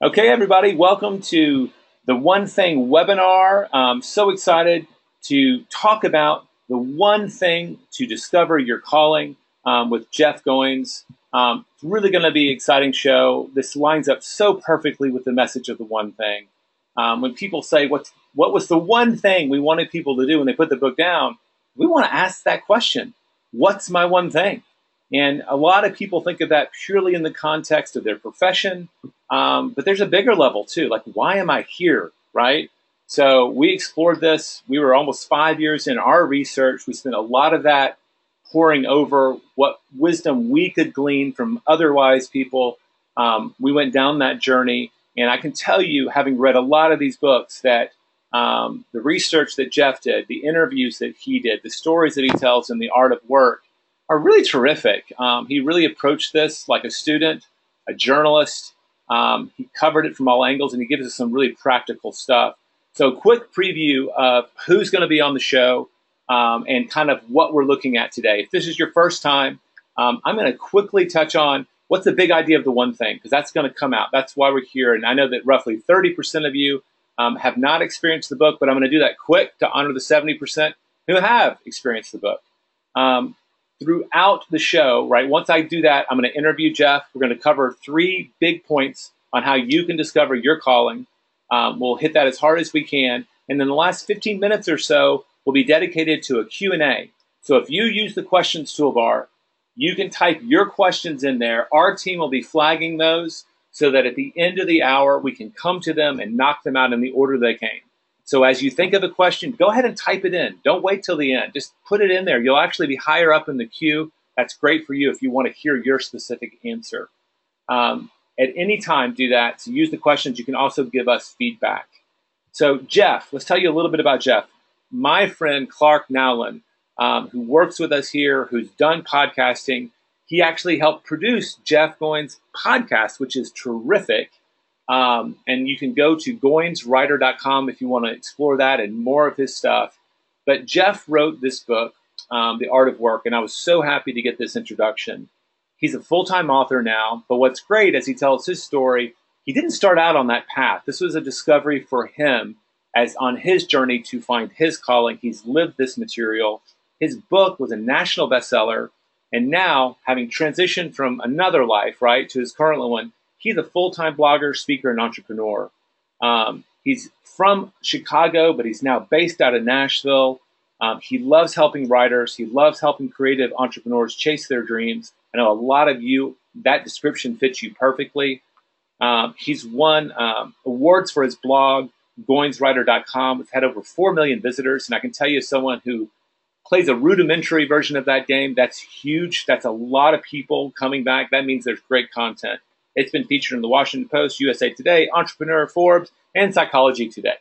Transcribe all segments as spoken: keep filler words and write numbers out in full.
Okay, everybody, welcome to the One Thing webinar. I'm so excited to talk about the one thing to discover your calling um, with Jeff Goins. Um, it's really going to be an exciting show. This lines up so perfectly with the message of the one thing. Um, when people say, what, what was the one thing we wanted people to do when they put the book down? We want to ask that question. What's my one thing? And a lot of people think of that purely in the context of their profession, um, but there's a bigger level too. Like, why am I here, right? So we explored this. We were almost five years in our research. We spent a lot of that poring over what wisdom we could glean from otherwise people. Um, we went down that journey, and I can tell you, having read a lot of these books, that um, the research that Jeff did, the interviews that he did, the stories that he tells in The Art of Work, are really terrific. Um, he really approached this like a student, a journalist. Um, he covered it from all angles, and he gives us some really practical stuff. So quick preview of who's going to be on the show um, and kind of what we're looking at today. If this is your first time, um, I'm going to quickly touch on what's the big idea of the one thing, because that's going to come out. That's why we're here. And I know that roughly thirty percent of you um, have not experienced the book, but I'm going to do that quick to honor the seventy percent who have experienced the book. Um, Throughout the show, right, once I do that, I'm going to interview Jeff. We're going to cover three big points on how you can discover your calling. Um, we'll hit that as hard as we can. And then the last fifteen minutes or so will be dedicated to a Q and A. So if you use the questions toolbar, you can type your questions in there. Our team will be flagging those so that at the end of the hour, we can come to them and knock them out in the order they came. So as you think of a question, go ahead and type it in. Don't wait till the end. Just put it in there. You'll actually be higher up in the queue. That's great for you if you want to hear your specific answer. Um, at any time, do that. So use the questions. You can also give us feedback. So Jeff, let's tell you a little bit about Jeff. My friend Clark Nowlin, um, who works with us here, who's done podcasting, he actually helped produce Jeff Goins' podcast, which is terrific. Um, and you can go to Goins Writer dot com if you want to explore that and more of his stuff. But Jeff wrote this book, um, The Art of Work, and I was so happy to get this introduction. He's a full-time author now, but what's great as he tells his story, he didn't start out on that path. This was a discovery for him as on his journey to find his calling. He's lived this material. His book was a national bestseller, and now, having transitioned from another life, right, to his current one, he's a full-time blogger, speaker, and entrepreneur. Um, he's from Chicago, but he's now based out of Nashville. Um, he loves helping writers. He loves helping creative entrepreneurs chase their dreams. I know a lot of you, that description fits you perfectly. Um, he's won um, awards for his blog, Goins Writer dot com. We've had over four million visitors, and I can tell you, as someone who plays a rudimentary version of that game, that's huge. That's a lot of people coming back. That means there's great content. It's been featured in the Washington Post, U S A Today, Entrepreneur, Forbes, and Psychology Today.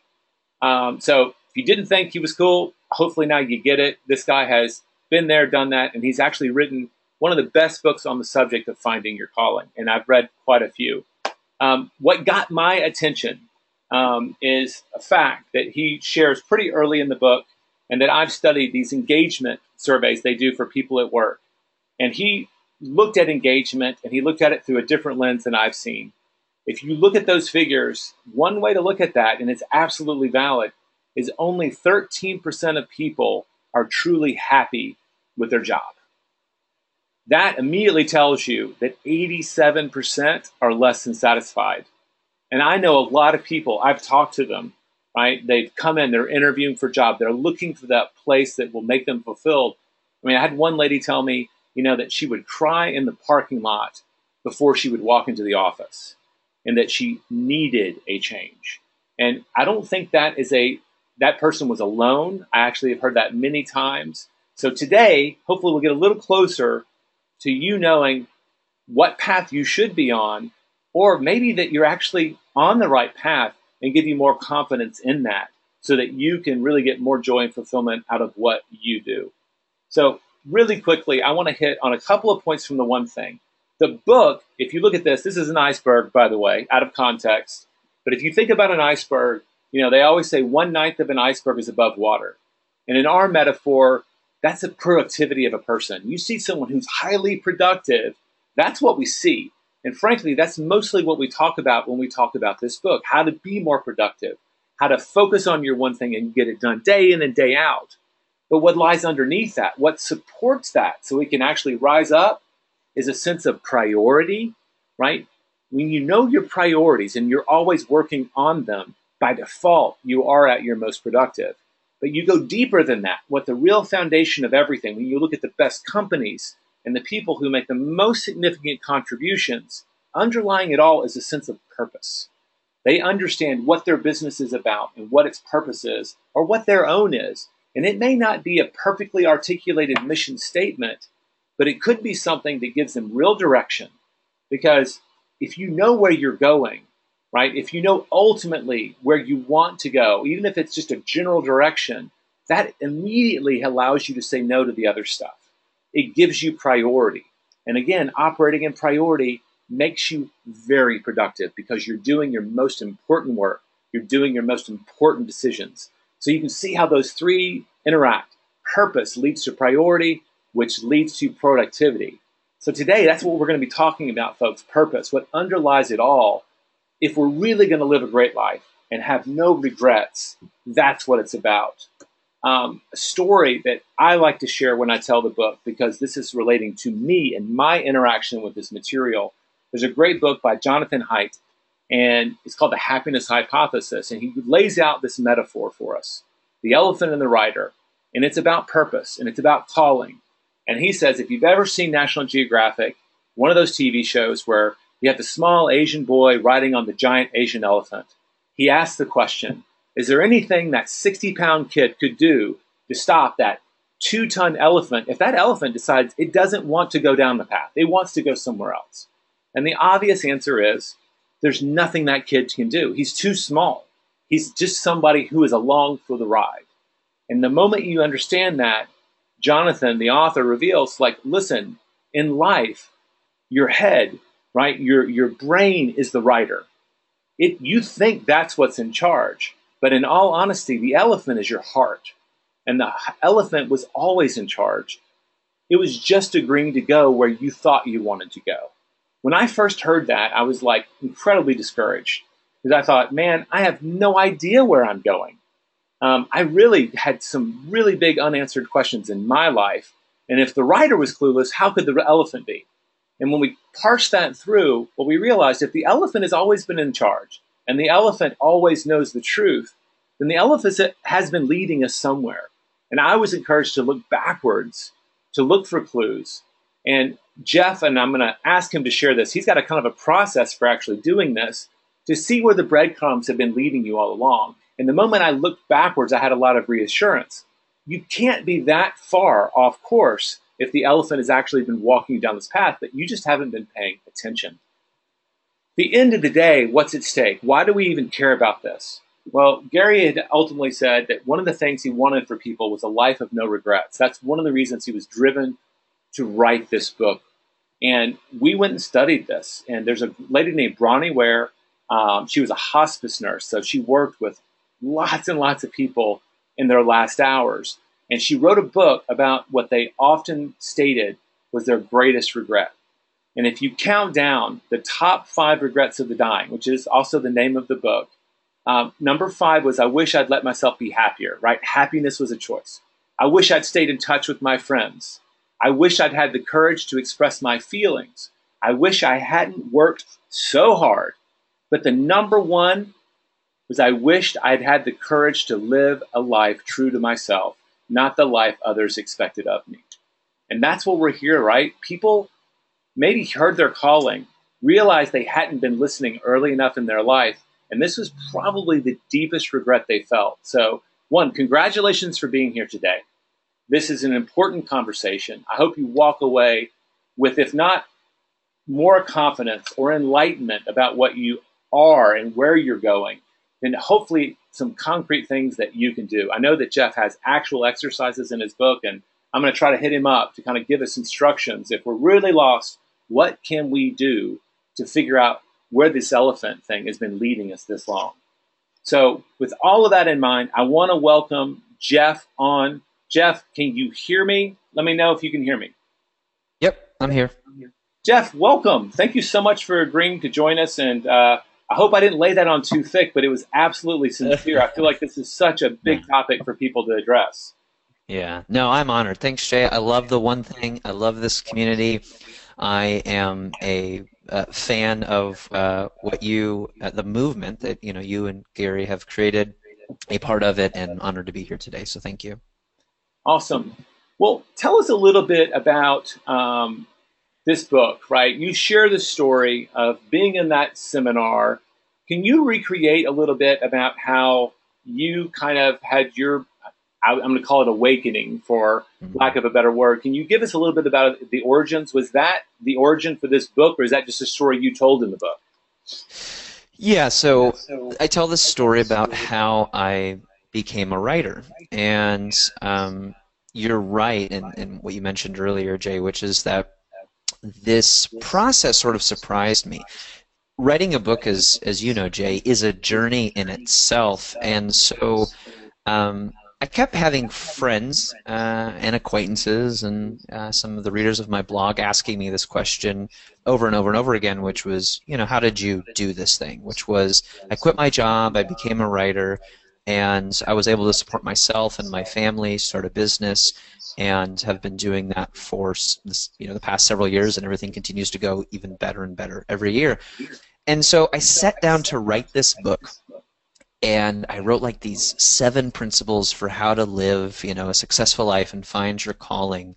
Um, so if you didn't think he was cool, hopefully now you get it. This guy has been there, done that, and he's actually written one of the best books on the subject of finding your calling, and I've read quite a few. Um, what got my attention um, is a fact that he shares pretty early in the book, and that I've studied these engagement surveys they do for people at work, and he looked at engagement, and he looked at it through a different lens than I've seen. If you look at those figures, one way to look at that, and it's absolutely valid, is only thirteen percent of people are truly happy with their job. That immediately tells you that eighty-seven percent are less than satisfied. And I know a lot of people, I've talked to them, right? They've come in, they're interviewing for a job, they're looking for that place that will make them fulfilled. I mean, I had one lady tell me, you know, that she would cry in the parking lot before she would walk into the office, and that she needed a change. And I don't think that is a, that person was alone. I actually have heard that many times. So today, hopefully we'll get a little closer to you knowing what path you should be on, or maybe that you're actually on the right path, and give you more confidence in that so that you can really get more joy and fulfillment out of what you do. So really quickly, I want to hit on a couple of points from the one thing. The book, if you look at this, this is an iceberg, by the way, out of context. But if you think about an iceberg, you know, they always say one ninth of an iceberg is above water. And in our metaphor, that's the productivity of a person. You see someone who's highly productive, that's what we see. And frankly, that's mostly what we talk about when we talk about this book, how to be more productive, how to focus on your one thing and get it done day in and day out. But what lies underneath that, what supports that so we can actually rise up, is a sense of priority, right? When you know your priorities and you're always working on them, by default, you are at your most productive. But you go deeper than that. What the real foundation of everything, when you look at the best companies and the people who make the most significant contributions, underlying it all is a sense of purpose. They understand what their business is about and what its purpose is, or what their own is. And it may not be a perfectly articulated mission statement, but it could be something that gives them real direction. Because if you know where you're going, right? If you know ultimately where you want to go, even if it's just a general direction, that immediately allows you to say no to the other stuff. It gives you priority. And again, operating in priority makes you very productive because you're doing your most important work. You're doing your most important decisions. So you can see how those three interact. Purpose leads to priority, which leads to productivity. So today, that's what we're going to be talking about, folks. Purpose, what underlies it all. If we're really going to live a great life and have no regrets, that's what it's about. Um, a story that I like to share when I tell the book, because this is relating to me and my interaction with this material. There's a great book by Jonathan Haidt, and it's called The Happiness Hypothesis. And he lays out this metaphor for us, the elephant and the rider. And it's about purpose, and it's about calling. And he says, if you've ever seen National Geographic, one of those T V shows where you have the small Asian boy riding on the giant Asian elephant. He asked the question, is there anything that sixty-pound kid could do to stop that two-ton elephant if that elephant decides it doesn't want to go down the path, it wants to go somewhere else? And the obvious answer is, there's nothing that kid can do. He's too small. He's just somebody who is along for the ride. And the moment you understand that, Jonathan, the author, reveals, like, listen, in life, your head, right? Your, your brain is the rider. It, you think that's what's in charge. But in all honesty, the elephant is your heart. And the elephant was always in charge. It was just agreeing to go where you thought you wanted to go. When I first heard that, I was like incredibly discouraged. Because I thought, man, I have no idea where I'm going. Um, I really had some really big unanswered questions in my life. And if the rider was clueless, how could the elephant be? And when we parsed that through, what we realized, if the elephant has always been in charge and the elephant always knows the truth, then the elephant has been leading us somewhere. And I was encouraged to look backwards, to look for clues. And Jeff, and I'm going to ask him to share this, he's got a kind of a process for actually doing this, to see where the breadcrumbs have been leading you all along. And the moment I looked backwards, I had a lot of reassurance. You can't be that far off course if the elephant has actually been walking you down this path, but you just haven't been paying attention. The end of the day, what's at stake? Why do we even care about this? Well, Gary had ultimately said that one of the things he wanted for people was a life of no regrets. That's one of the reasons he was driven to write this book. And we went and studied this. And there's a lady named Bronnie Ware. Um, she was a hospice nurse, so she worked with lots and lots of people in their last hours. And she wrote a book about what they often stated was their greatest regret. And if you count down the top five regrets of the dying, which is also the name of the book, um, number five was, I wish I'd let myself be happier, right? Happiness was a choice. I wish I'd stayed in touch with my friends. I wish I'd had the courage to express my feelings. I wish I hadn't worked so hard. But the number one was, I wished I'd had the courage to live a life true to myself, not the life others expected of me. And that's what we're here, right? People maybe heard their calling, realized they hadn't been listening early enough in their life, and this was probably the deepest regret they felt. So, one, congratulations for being here today. This is an important conversation. I hope you walk away with, if not more confidence or enlightenment about what you are and where you're going, then hopefully some concrete things that you can do. I know that Jeff has actual exercises in his book, and I'm going to try to hit him up to kind of give us instructions. If we're really lost, what can we do to figure out where this elephant thing has been leading us this long? So with all of that in mind, I want to welcome Jeff on. Jeff, can you hear me? Let me know if you can hear me. Yep, I'm here. Jeff, welcome. Thank you so much for agreeing to join us. And uh, I hope I didn't lay that on too thick, but it was absolutely sincere. I feel like this is such a big topic for people to address. Yeah. No, I'm honored. Thanks, Jay. I love The One Thing. I love this community. I am a, a fan of uh, what you, uh, the movement that you know you and Gary have created, a part of it, and honored to be here today. So thank you. Awesome. Well, tell us a little bit about um, this book, right? You share the story of being in that seminar. Can you recreate a little bit about how you kind of had your, I'm going to call it awakening for lack of a better word. Can you give us a little bit about the origins? Was that the origin for this book, or is that just a story you told in the book? Yeah, so I tell this story about how I became a writer. And um, you're right in, in what you mentioned earlier, Jay, which is that this process sort of surprised me. Writing a book, as, as you know, Jay, is a journey in itself. And so um, I kept having friends uh, and acquaintances and uh, some of the readers of my blog asking me this question over and over and over again, which was, you know, how did you do this thing? Which was, I quit my job, I became a writer, and I was able to support myself and my family, start a business, and have been doing that for this, you know, the past several years, and everything continues to go even better and better every year. And so I sat down to write this book. And I wrote like these seven principles for how to live, you know, a successful life and find your calling.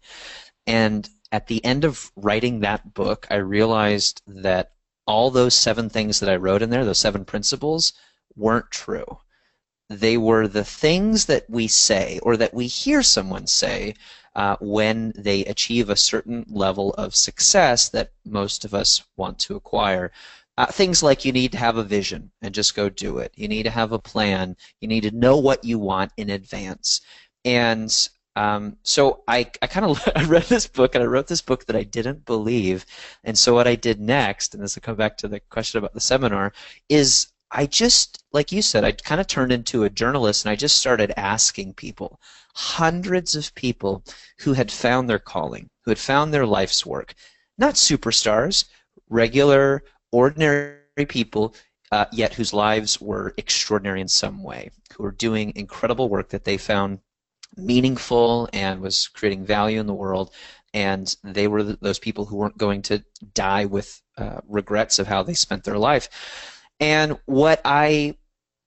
And at the end of writing that book, I realized that all those seven things that I wrote in there, those seven principles, weren't true. They were the things that we say or that we hear someone say uh, when they achieve a certain level of success that most of us want to acquire. Uh, things like you need to have a vision and just go do it. You need to have a plan. You need to know what you want in advance. And um, so I, I kind of I read this book, and I wrote this book that I didn't believe. And so what I did next, and this will come back to the question about the seminar, is I just, like you said, I kind of turned into a journalist, and I just started asking people, hundreds of people who had found their calling, who had found their life's work, not superstars, regular ordinary people, uh, yet whose lives were extraordinary in some way, who were doing incredible work that they found meaningful and was creating value in the world, and they were th those people who weren't going to die with uh, regrets of how they spent their life. And what I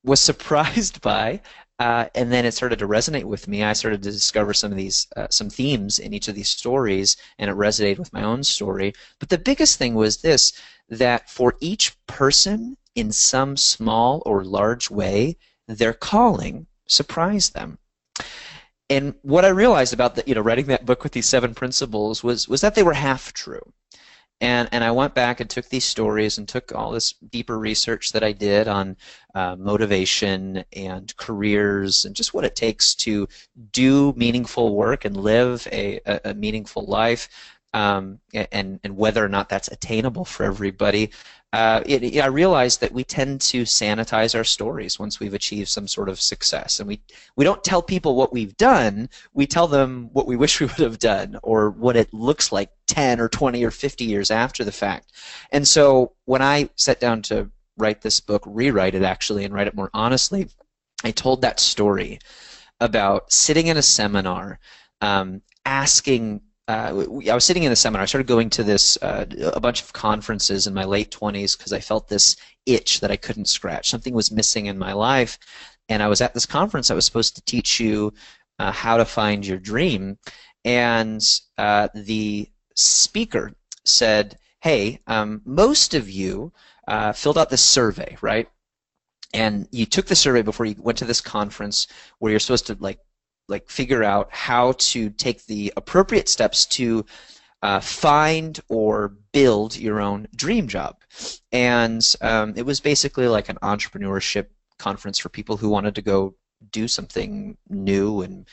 was surprised by, uh, and then it started to resonate with me, I started to discover some of these, uh, some themes in each of these stories, and it resonated with my own story. But the biggest thing was this, that for each person in some small or large way, their calling surprised them. And what I realized about the, you know, writing that book with these seven principles was, was that they were half true. And, and I went back and took these stories and took all this deeper research that I did on uh, motivation and careers and just what it takes to do meaningful work and live a, a, a meaningful life. Um, and, and whether or not that's attainable for everybody, uh, it, it, I realized that we tend to sanitize our stories once we've achieved some sort of success. And we, we don't tell people what we've done, we tell them what we wish we would have done or what it looks like ten or twenty or fifty years after the fact. And so when I sat down to write this book, rewrite it actually, and write it more honestly, I told that story about sitting in a seminar, um, asking Uh, I was sitting in the seminar. I started going to this uh, a bunch of conferences in my late twenties because I felt this itch that I couldn't scratch. Something was missing in my life, and I was at this conference that was supposed to teach you uh, how to find your dream. And uh, the speaker said, "Hey, um, most of you uh, filled out this survey, right? And you took the survey before you went to this conference where you're supposed to like." like figure out how to take the appropriate steps to uh, find or build your own dream job." And um, it was basically like an entrepreneurship conference for people who wanted to go do something new and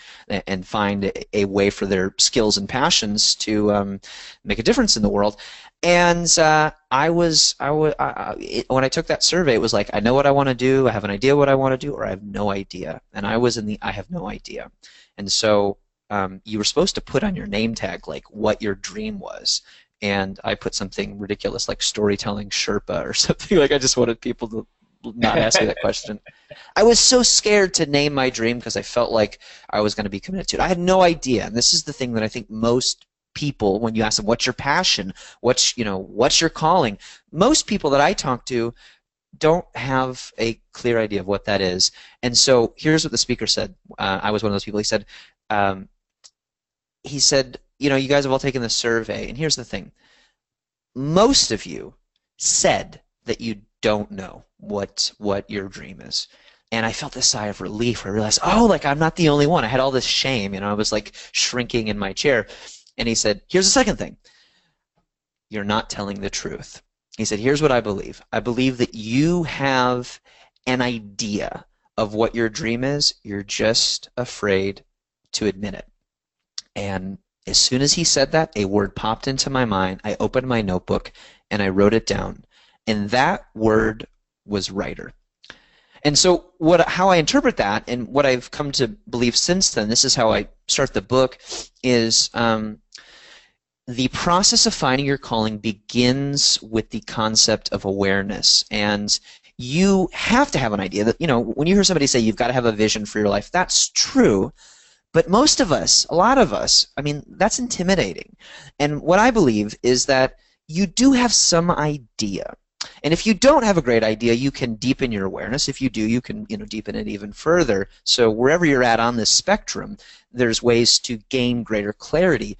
and find a way for their skills and passions to um, make a difference in the world. And uh, I was I was I, it, when I took that survey, it was like, I know what I want to do, I have an idea what I want to do, or I have no idea. And I was in the I have no idea. And so um, you were supposed to put on your name tag like what your dream was. and I put something ridiculous like storytelling Sherpa or something. Like, I just wanted people to not ask me that question. I was so scared to name my dream because I felt like I was going to be committed to it. I had no idea. And this is the thing that I think most people, when you ask them, what's your passion? What's, you know, what's your calling? Most people that I talk to don't have a clear idea of what that is. And so here's what the speaker said. Uh, I was one of those people. He said, um, he said, you know, you guys have all taken this survey, and here's the thing. Most of you said that you don't know what what your dream is. And I felt this sigh of relief. I realized, oh, like, I'm not the only one. I had all this shame. You know, I was like shrinking in my chair. And he said, here's the second thing. You're not telling the truth. He said, here's what I believe. I believe that you have an idea of what your dream is. You're just afraid to admit it. And as soon as he said that, a word popped into my mind. I opened my notebook and I wrote it down. And that word was writer. And so what, how I interpret that and what I've come to believe since then, this is how I start the book, is um, the process of finding your calling begins with the concept of awareness. And you have to have an idea that, you know, when you hear somebody say you've got to have a vision for your life, that's true. But most of us, a lot of us, I mean, that's intimidating. And what I believe is that you do have some idea. And if you don't have a great idea, you can deepen your awareness. If you do, you can, you know, deepen it even further. So wherever you're at on this spectrum, there's ways to gain greater clarity.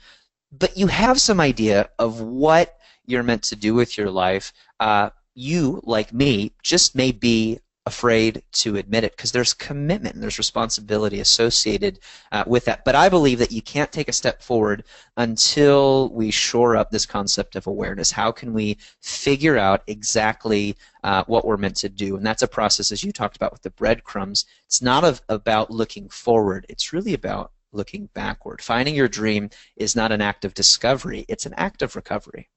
But you have some idea of what you're meant to do with your life. Uh, you, like me, just may be afraid to admit it because there's commitment and there's responsibility associated uh, with that. But I believe that you can't take a step forward until we shore up this concept of awareness. How can we figure out exactly uh, what we're meant to do? And that's a process, as you talked about with the breadcrumbs. It's not of, about looking forward. It's really about looking backward. Finding your dream is not an act of discovery. It's an act of recovery.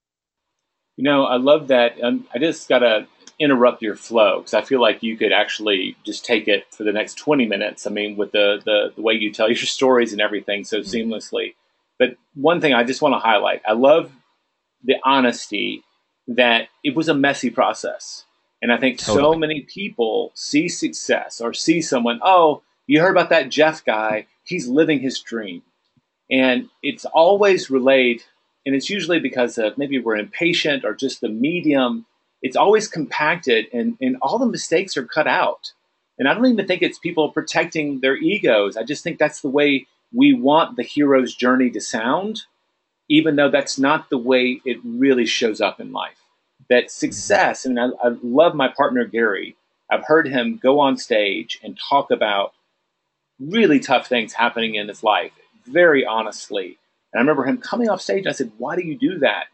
You know, I love that. Um, I just got a interrupt your flow, because I feel like you could actually just take it for the next twenty minutes. I mean, with the, the, the way you tell your stories and everything so mm-hmm. seamlessly. But one thing I just want to highlight, I love the honesty that it was a messy process. And I think totally. So many people see success or see someone, oh, you heard about that Jeff guy, he's living his dream. And it's always relayed, and it's usually because of maybe we're impatient or just the medium. It's always compacted, and, and all the mistakes are cut out. And I don't even think it's people protecting their egos. I just think that's the way we want the hero's journey to sound, even though that's not the way it really shows up in life. That success, and I, I love my partner, Gary. I've heard him go on stage and talk about really tough things happening in his life, very honestly. And I remember him coming off stage, and I said, why do you do that?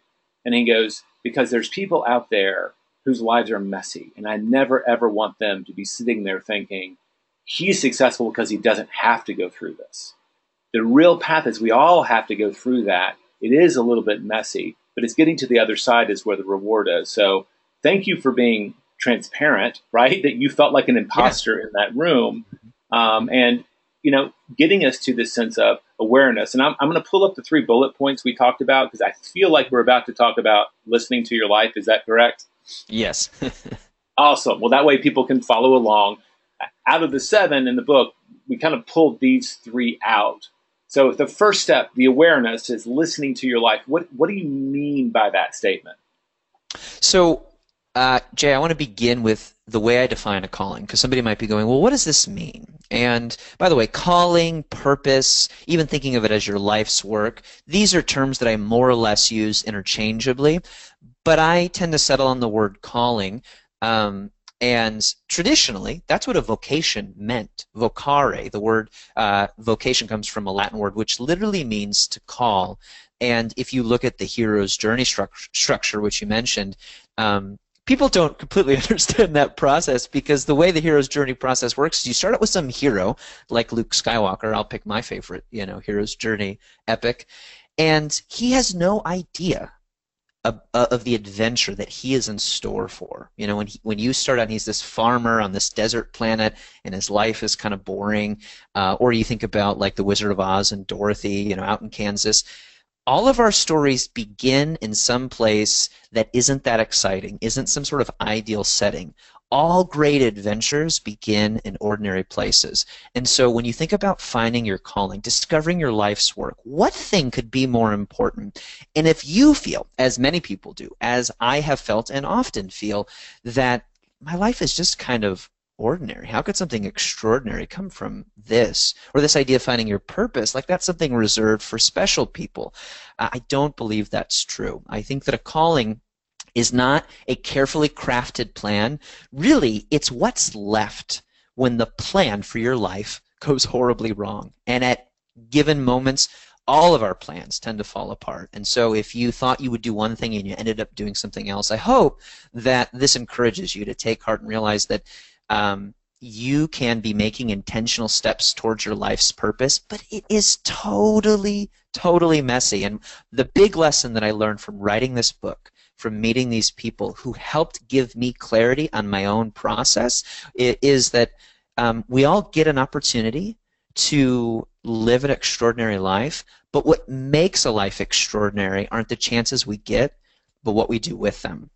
And he goes, because there's people out there whose lives are messy, and I never, ever want them to be sitting there thinking, he's successful because he doesn't have to go through this. The real path is we all have to go through that. It is a little bit messy, but it's getting to the other side is where the reward is. So thank you for being transparent, right? That you felt like an imposter yeah. in that room. Um, and, you know, getting us to this sense of awareness. And I'm, I'm going to pull up the three bullet points we talked about because I feel like we're about to talk about listening to your life. Is that correct? Yes. Awesome. Well, that way people can follow along. Out of the seven in the book, we kind of pulled these three out. So the first step, the awareness, is listening to your life. What, what do you mean by that statement? So, uh, Jay, I want to begin with the way I define a calling, because somebody might be going, well, what does this mean? And by the way, calling, purpose, even thinking of it as your life's work, these are terms that I more or less use interchangeably, but I tend to settle on the word calling. Um, and traditionally, that's what a vocation meant, vocare. The word uh, vocation comes from a Latin word, which literally means to call. And if you look at the hero's journey struct- structure, which you mentioned, um, people don't completely understand that process because the way the hero's journey process works is you start out with some hero, like Luke Skywalker. I'll pick my favorite, you know, hero's journey epic, and he has no idea of, of the adventure that he is in store for. You know, when he, when you start out, he's this farmer on this desert planet, and his life is kind of boring. Uh, or you think about like the Wizard of Oz and Dorothy, you know, out in Kansas. all of our stories begin in some place that isn't that exciting, isn't some sort of ideal setting. All great adventures begin in ordinary places. And so when you think about finding your calling, discovering your life's work, what thing could be more important? And if you feel, as many people do, as I have felt and often feel, that my life is just kind of ordinary. How could something extraordinary come from this? Or this idea of finding your purpose, like that's something reserved for special people. I don't believe that's true. I think that a calling is not a carefully crafted plan. Really, it's what's left when the plan for your life goes horribly wrong. And at given moments, all of our plans tend to fall apart. And so if you thought you would do one thing and you ended up doing something else, I hope that this encourages you to take heart and realize that Um, you can be making intentional steps towards your life's purpose, but it is totally, totally messy. And the big lesson that I learned from writing this book, from meeting these people who helped give me clarity on my own process, is that um, we all get an opportunity to live an extraordinary life, but what makes a life extraordinary aren't the chances we get, but what we do with them.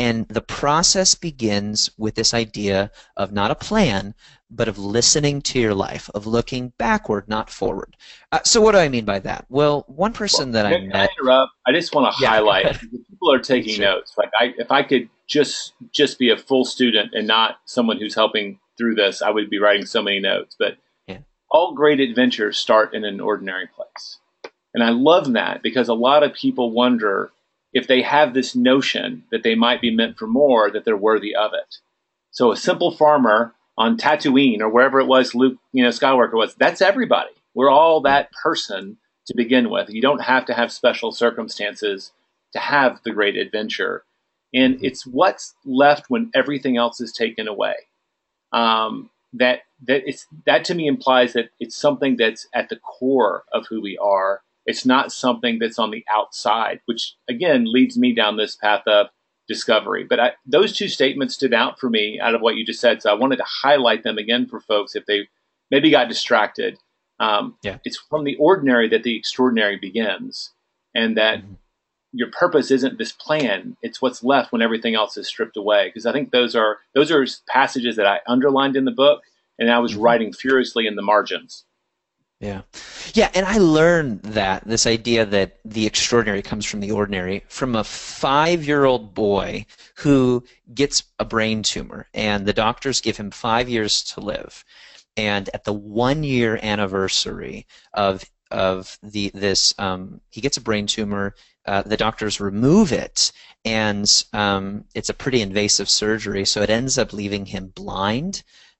And the process begins with this idea of not a plan, but of listening to your life, of looking backward, not forward. Uh, so what do I mean by that? Well, one person well, that I met... I interrupt? I just want to yeah, highlight, people are taking sure. notes. Like, I, if I could just just be a full student and not someone who's helping through this, I would be writing so many notes. But yeah. all great adventures start in an ordinary place. And I love that because a lot of people wonder if they have this notion that they might be meant for more, that they're worthy of it. So a simple farmer on Tatooine or wherever it was, Luke, you know, Skywalker was, that's everybody. We're all that person to begin with. You don't have to have special circumstances to have the great adventure. And it's what's left when everything else is taken away. Um, that, that, it's, that to me implies that it's something that's at the core of who we are. It's not something that's on the outside, which, again, leads me down this path of discovery. But I, those two statements stood out for me out of what you just said, so I wanted to highlight them again for folks if they maybe got distracted. Um, yeah. It's from the ordinary that the extraordinary begins, and that mm-hmm. your purpose isn't this plan. It's what's left when everything else is stripped away, because I think those are, those are passages that I underlined in the book, and I was mm-hmm. writing furiously in the margins. Yeah. Yeah, and I learned that, this idea that the extraordinary comes from the ordinary, from a five-year-old boy who gets a brain tumor, and the doctors give him five years to live. And at the one-year anniversary of of the this, um, he gets a brain tumor, uh, the doctors remove it, and um, it's a pretty invasive surgery, so it ends up leaving him blind,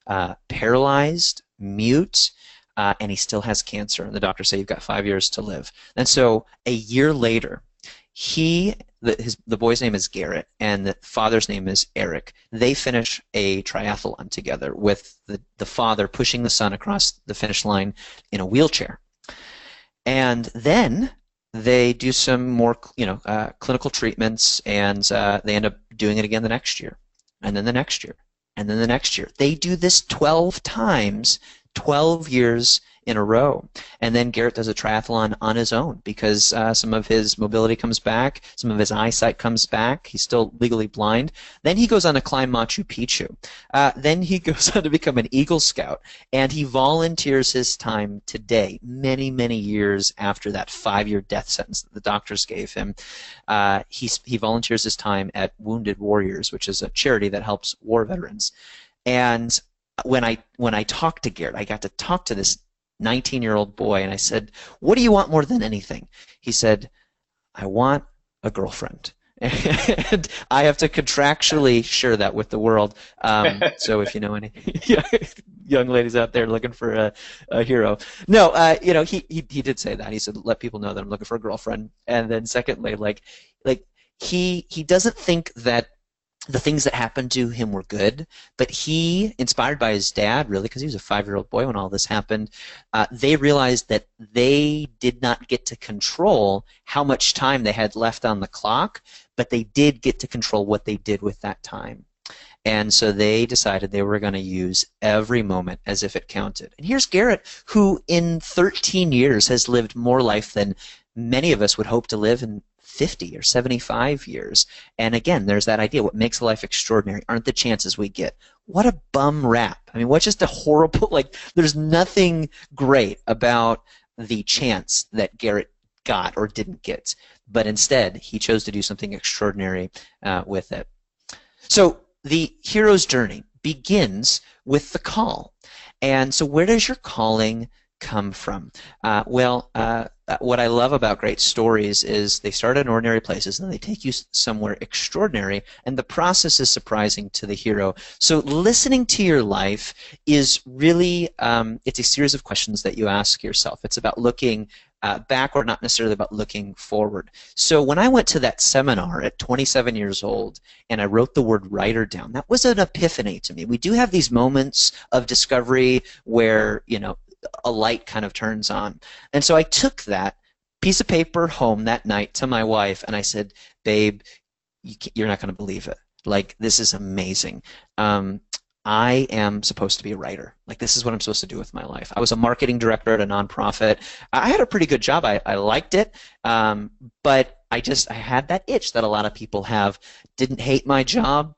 uh, paralyzed, mute, Uh, and he still has cancer, and the doctors say you've got five years to live. And so a year later, he, the, his, the boy's name is Garrett, and the father's name is Eric. They finish a triathlon together with the, the father pushing the son across the finish line in a wheelchair. And then they do some more, you know, uh, clinical treatments, and uh, they end up doing it again the next year, and then the next year, and then the next year. They do this twelve times, twelve years in a row. And then Garrett does a triathlon on his own because uh, some of his mobility comes back, some of his eyesight comes back, he's still legally blind. Then he goes on to climb Machu Picchu. Uh, then he goes on to become an Eagle Scout, and he volunteers his time today, many, many years after that five-year death sentence that the doctors gave him. Uh, he, he volunteers his time at Wounded Warriors, which is a charity that helps war veterans. And When I when I talked to Garrett, I got to talk to this nineteen-year-old boy, and I said, "What do you want more than anything?" He said, "I want a girlfriend," and I have to contractually share that with the world. Um, so if you know any young ladies out there looking for a, a hero, no, uh, you know he, he he did say that. He said, "Let people know that I'm looking for a girlfriend." And then secondly, like like he he doesn't think that the things that happened to him were good, but he, inspired by his dad, really, because he was a five-year-old boy when all this happened, uh, they realized that they did not get to control how much time they had left on the clock, but they did get to control what they did with that time. And so they decided they were going to use every moment as if it counted. And here's Garrett, who in thirteen years has lived more life than many of us would hope to live in fifty or seventy-five years. And again, there's that idea, what makes life extraordinary aren't the chances we get. What a bum rap. I mean, what's just a horrible, like, there's nothing great about the chance that Garrett got or didn't get. But instead, he chose to do something extraordinary uh, with it. So the hero's journey begins with the call. And so where does your calling come from? Uh, well, uh, what I love about great stories is they start in ordinary places and they take you somewhere extraordinary, and the process is surprising to the hero. So listening to your life is really, um, it's a series of questions that you ask yourself. It's about looking uh, backward, not necessarily about looking forward. So when I went to that seminar at twenty-seven years old and I wrote the word writer down, that was an epiphany to me. We do have these moments of discovery where, you know, a light kind of turns on. And so I took that piece of paper home that night to my wife and I said, babe, you can't, you're not going to believe it. Like, this is amazing. Um, I am supposed to be a writer. Like, this is what I'm supposed to do with my life. I was a marketing director at a nonprofit. I had a pretty good job. I, I liked it. Um, but I just, I had that itch that a lot of people have. Didn't hate my job.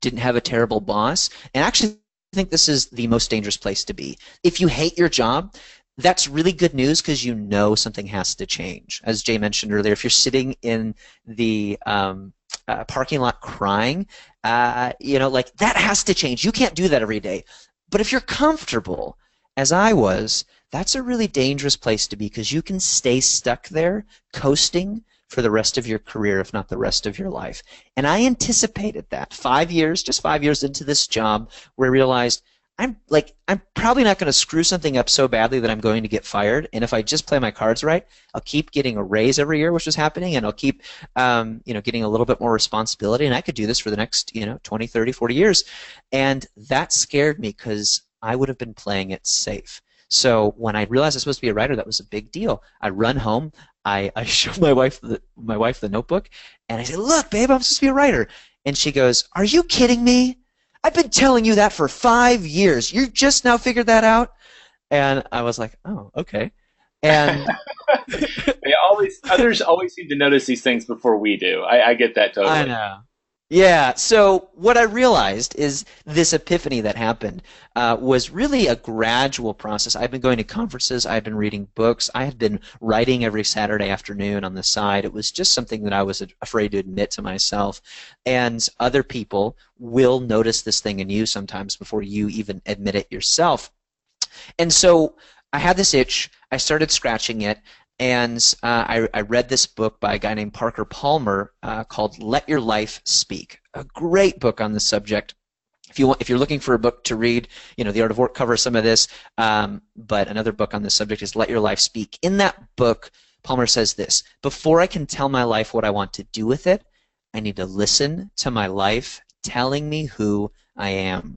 Didn't have a terrible boss. And actually, I think this is the most dangerous place to be. If you hate your job, that's really good news because you know something has to change. As Jay mentioned earlier, if you're sitting in the um, uh, parking lot crying, uh, you know, like, that has to change. You can't do that every day. But if you're comfortable, as I was, that's a really dangerous place to be because you can stay stuck there, coasting for the rest of your career, if not the rest of your life. And I anticipated that. Five years, just five years into this job, where I realized I'm like, I'm probably not going to screw something up so badly that I'm going to get fired. And if I just play my cards right, I'll keep getting a raise every year, which was happening, and I'll keep, um, you know, getting a little bit more responsibility. And I could do this for the next, you know, twenty, thirty, forty years. And that scared me because I would have been playing it safe. So when I realized I was supposed to be a writer, that was a big deal. I run home. I, I showed my wife the, my wife the notebook, and I said, look, babe, I'm supposed to be a writer. And she goes, are you kidding me? I've been telling you that for five years. You just now figured that out? And I was like, oh, okay. And they always, others always seem to notice these things before we do. I, I get that totally. I know. Yeah, so what I realized is this epiphany that happened uh, was really a gradual process. I've been going to conferences. I've been reading books. I had been writing every Saturday afternoon on the side. It was just something that I was afraid to admit to myself. And other people will notice this thing in you sometimes before you even admit it yourself. And so I had this itch. I started scratching it. And uh, I, I read this book by a guy named Parker Palmer uh, called Let Your Life Speak, a great book on the subject. If, you want, if you're looking for a book to read, you know, The Art of Work covers some of this, um, but another book on this subject is Let Your Life Speak. In that book, Palmer says this, before I can tell my life what I want to do with it, I need to listen to my life telling me who I am.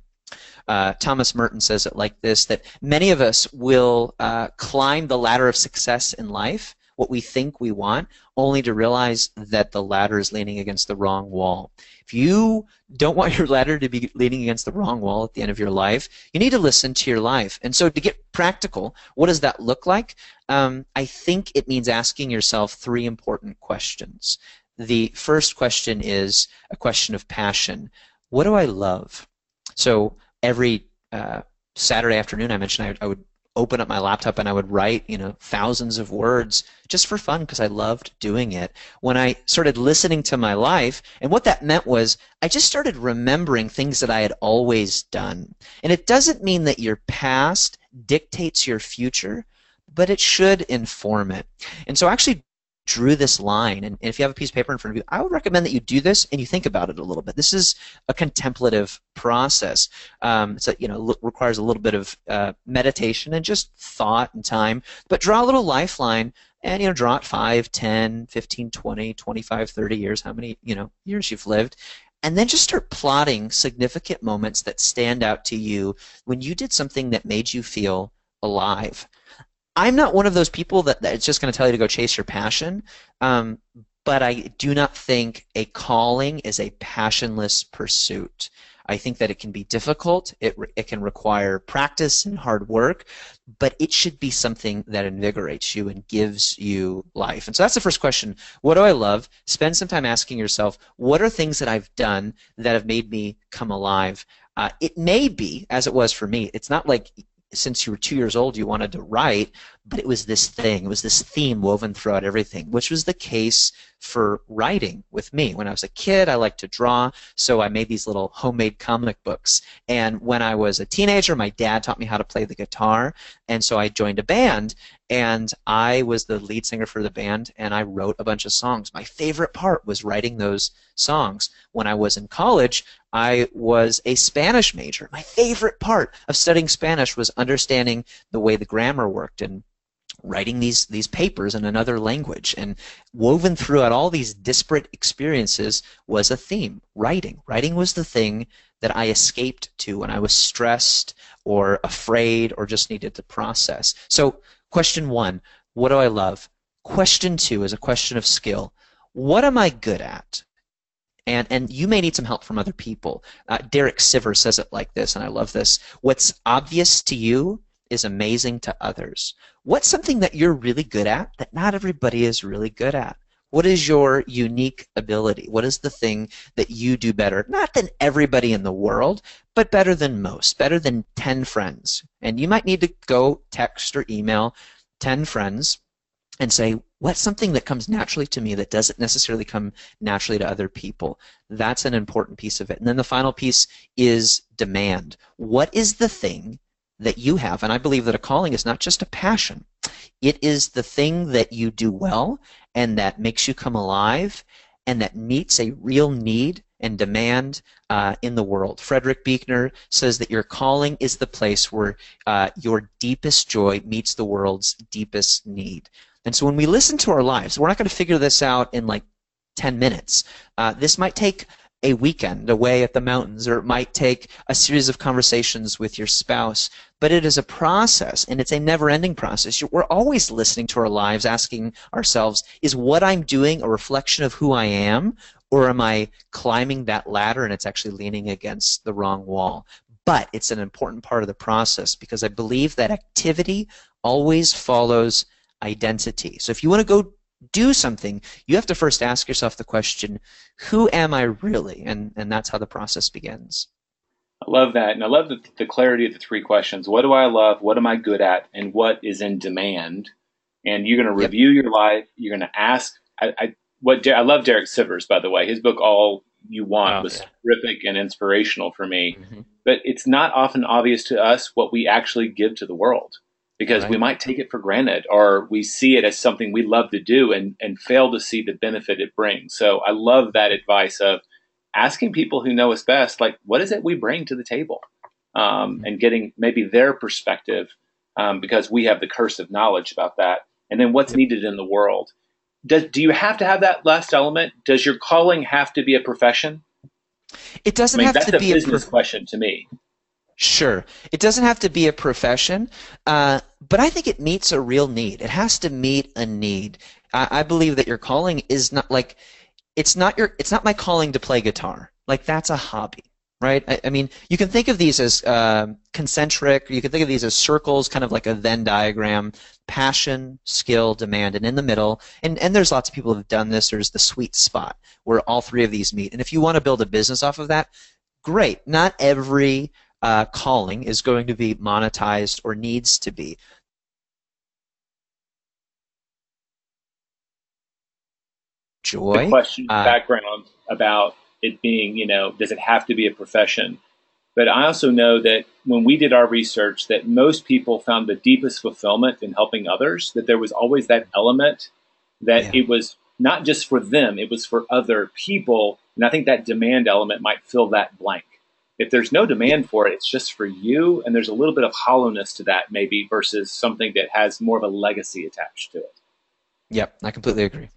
Uh, Thomas Merton says it like this, that many of us will uh, climb the ladder of success in life, what we think we want, only to realize that the ladder is leaning against the wrong wall. If you don't want your ladder to be leaning against the wrong wall at the end of your life, you need to listen to your life. And so to get practical, what does that look like? Um, I think it means asking yourself three important questions. The first question is a question of passion. What do I love? So every uh, Saturday afternoon, I mentioned I, I would open up my laptop and I would write, you know, thousands of words just for fun because I loved doing it. When I started listening to my life, and what that meant was I just started remembering things that I had always done. And it doesn't mean that your past dictates your future, but it should inform it. And so I actually drew this line, and if you have a piece of paper in front of you, I would recommend that you do this and you think about it a little bit. This is a contemplative process, um, so you know, requires a little bit of uh, meditation and just thought and time, but draw a little lifeline and, you know, draw it five, ten, fifteen, twenty, twenty-five, thirty years, how many, you know, years you've lived, and then just start plotting significant moments that stand out to you when you did something that made you feel alive. I'm not one of those people that, that it's just going to tell you to go chase your passion, um, But I do not think a calling is a passionless pursuit. I think that it can be difficult, it, it can require practice and hard work, but it should be something that invigorates you and gives you life. And so that's the first question. What do I love? Spend some time asking yourself, what are things that I've done that have made me come alive? Uh, it may be, as it was for me, it's not like since you were two years old you wanted to write, but it was this thing, it was this theme woven throughout everything, which was the case for writing with me. When I was a kid, I liked to draw, so I made these little homemade comic books. And when I was a teenager, my dad taught me how to play the guitar, and so I joined a band, and I was the lead singer for the band, and I wrote a bunch of songs. My favorite part was writing those songs. When I was in college, I was a Spanish major. My favorite part of studying Spanish was understanding the way the grammar worked and writing these these papers in another language. And woven throughout all these disparate experiences was a theme, writing. Writing was the thing that I escaped to when I was stressed or afraid or just needed to process. So question one, what do I love? Question two is a question of skill. What am I good at? And, and you may need some help from other people. Uh, Derek Sivers says it like this, and I love this. What's obvious to you is amazing to others. What's something that you're really good at that not everybody is really good at? What is your unique ability? What is the thing that you do better, not than everybody in the world, but better than most, better than ten friends? And you might need to go text or email ten friends and say, what's something that comes naturally to me that doesn't necessarily come naturally to other people? That's an important piece of it. And then the final piece is demand. What is the thing that you have? And I believe that a calling is not just a passion. It is the thing that you do well and that makes you come alive and that meets a real need and demand uh, in the world. Frederick Buechner says that your calling is the place where uh, your deepest joy meets the world's deepest need. And so when we listen to our lives, we're not going to figure this out in like ten minutes. Uh, this might take a weekend away at the mountains, or it might take a series of conversations with your spouse, but it is a process, and it's a never-ending process. We're always listening to our lives, asking ourselves, is what I'm doing a reflection of who I am, or am I climbing that ladder and it's actually leaning against the wrong wall? But it's an important part of the process, because I believe that activity always follows identity. So if you want to go do something, you have to first ask yourself the question, who am I really? And, and that's how the process begins. I love that. And I love the, the clarity of the three questions. What do I love? What am I good at? And what is in demand? And you're going to review yep. your life. You're going to ask. I, I, what, I love Derek Sivers, by the way. His book, All You Want, oh, was yeah. terrific and inspirational for me. Mm-hmm. But it's not often obvious to us what we actually give to the world, because right. we might take it for granted, or we see it as something we love to do and, and fail to see the benefit it brings. So I love that advice of asking people who know us best, like, what is it we bring to the table? Um, and getting maybe their perspective, um, because we have the curse of knowledge about that. And then what's needed in the world. Does, do you have to have that last element? Does your calling have to be a profession? It doesn't I mean, have to be a business a prof- question to me. Sure. It doesn't have to be a profession, uh, but I think it meets a real need. It has to meet a need. I, I believe that your calling is not like, it's not your, it's not my calling to play guitar. Like, that's a hobby, right? I, I mean, you can think of these as uh, concentric, or you can think of these as circles, kind of like a Venn diagram, passion, skill, demand, and in the middle. And, and there's lots of people who have done this. There's the sweet spot where all three of these meet. And if you want to build a business off of that, great. Not every Uh, calling is going to be monetized or needs to be. Joy. The question uh, background about it being, you know, does it have to be a profession? But I also know that when we did our research, that most people found the deepest fulfillment in helping others, that there was always that element that yeah. it was not just for them, it was for other people. And I think that demand element might fill that blank. If there's no demand for it, it's just for you, and there's a little bit of hollowness to that maybe versus something that has more of a legacy attached to it. Yep, I completely agree.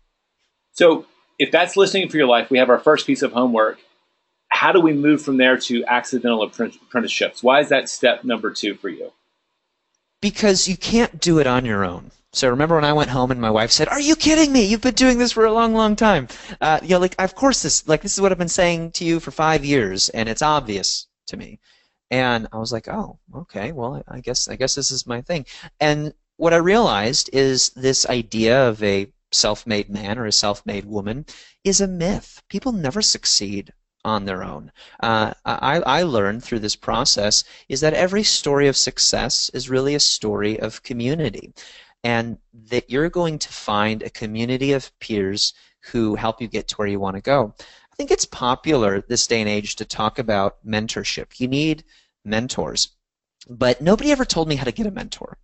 So if that's listening for your life, we have our first piece of homework. How do we move from there to accidental apprenticeships? Why is that step number two for you? because you can't do it on your own. So remember when I went home and my wife said, "Are you kidding me? You've been doing this for a long, long time." Uh, you know, like, of course this, like, this is what I've been saying to you for five years, and it's obvious to me. And I was like, "Oh, okay. Well, I guess, I guess this is my thing." And what I realized is this idea of a self-made man or a self-made woman is a myth. People never succeed on their own. Uh, I, I learned through this process is that every story of success is really a story of community, and that you're going to find a community of peers who help you get to where you want to go. I think it's popular this day and age to talk about mentorship. You need mentors, but nobody ever told me how to get a mentor.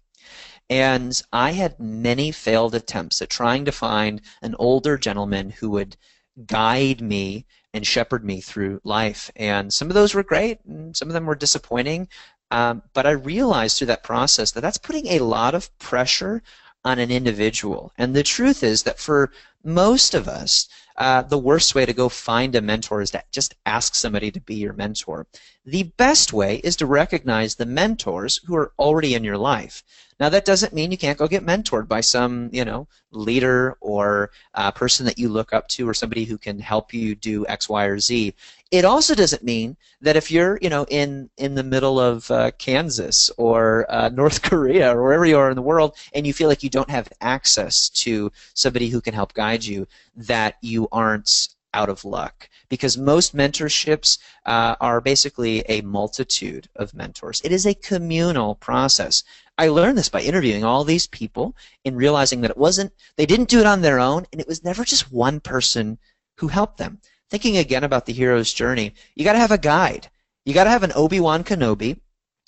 And I had many failed attempts at trying to find an older gentleman who would guide me and shepherd me through life. And some of those were great, and some of them were disappointing. Um, but I realized through that process that that's putting a lot of pressure on an individual. And the truth is that for most of us, uh, the worst way to go find a mentor is to just ask somebody to be your mentor. The best way is to recognize the mentors who are already in your life. Now, that doesn't mean you can't go get mentored by some, you know, leader or uh, person that you look up to, or somebody who can help you do X, Y, or Z. It also doesn't mean that if you're, you know, in in the middle of uh, Kansas or uh, North Korea or wherever you are in the world, and you feel like you don't have access to somebody who can help guide you, that you aren't out of luck, because most mentorships uh, are basically a multitude of mentors. It is a communal process. I learned this by interviewing all these people and realizing that it wasn't, they didn't do it on their own, and it was never just one person who helped them. Thinking again about the hero's journey, you got to have a guide. You got to have an Obi-Wan Kenobi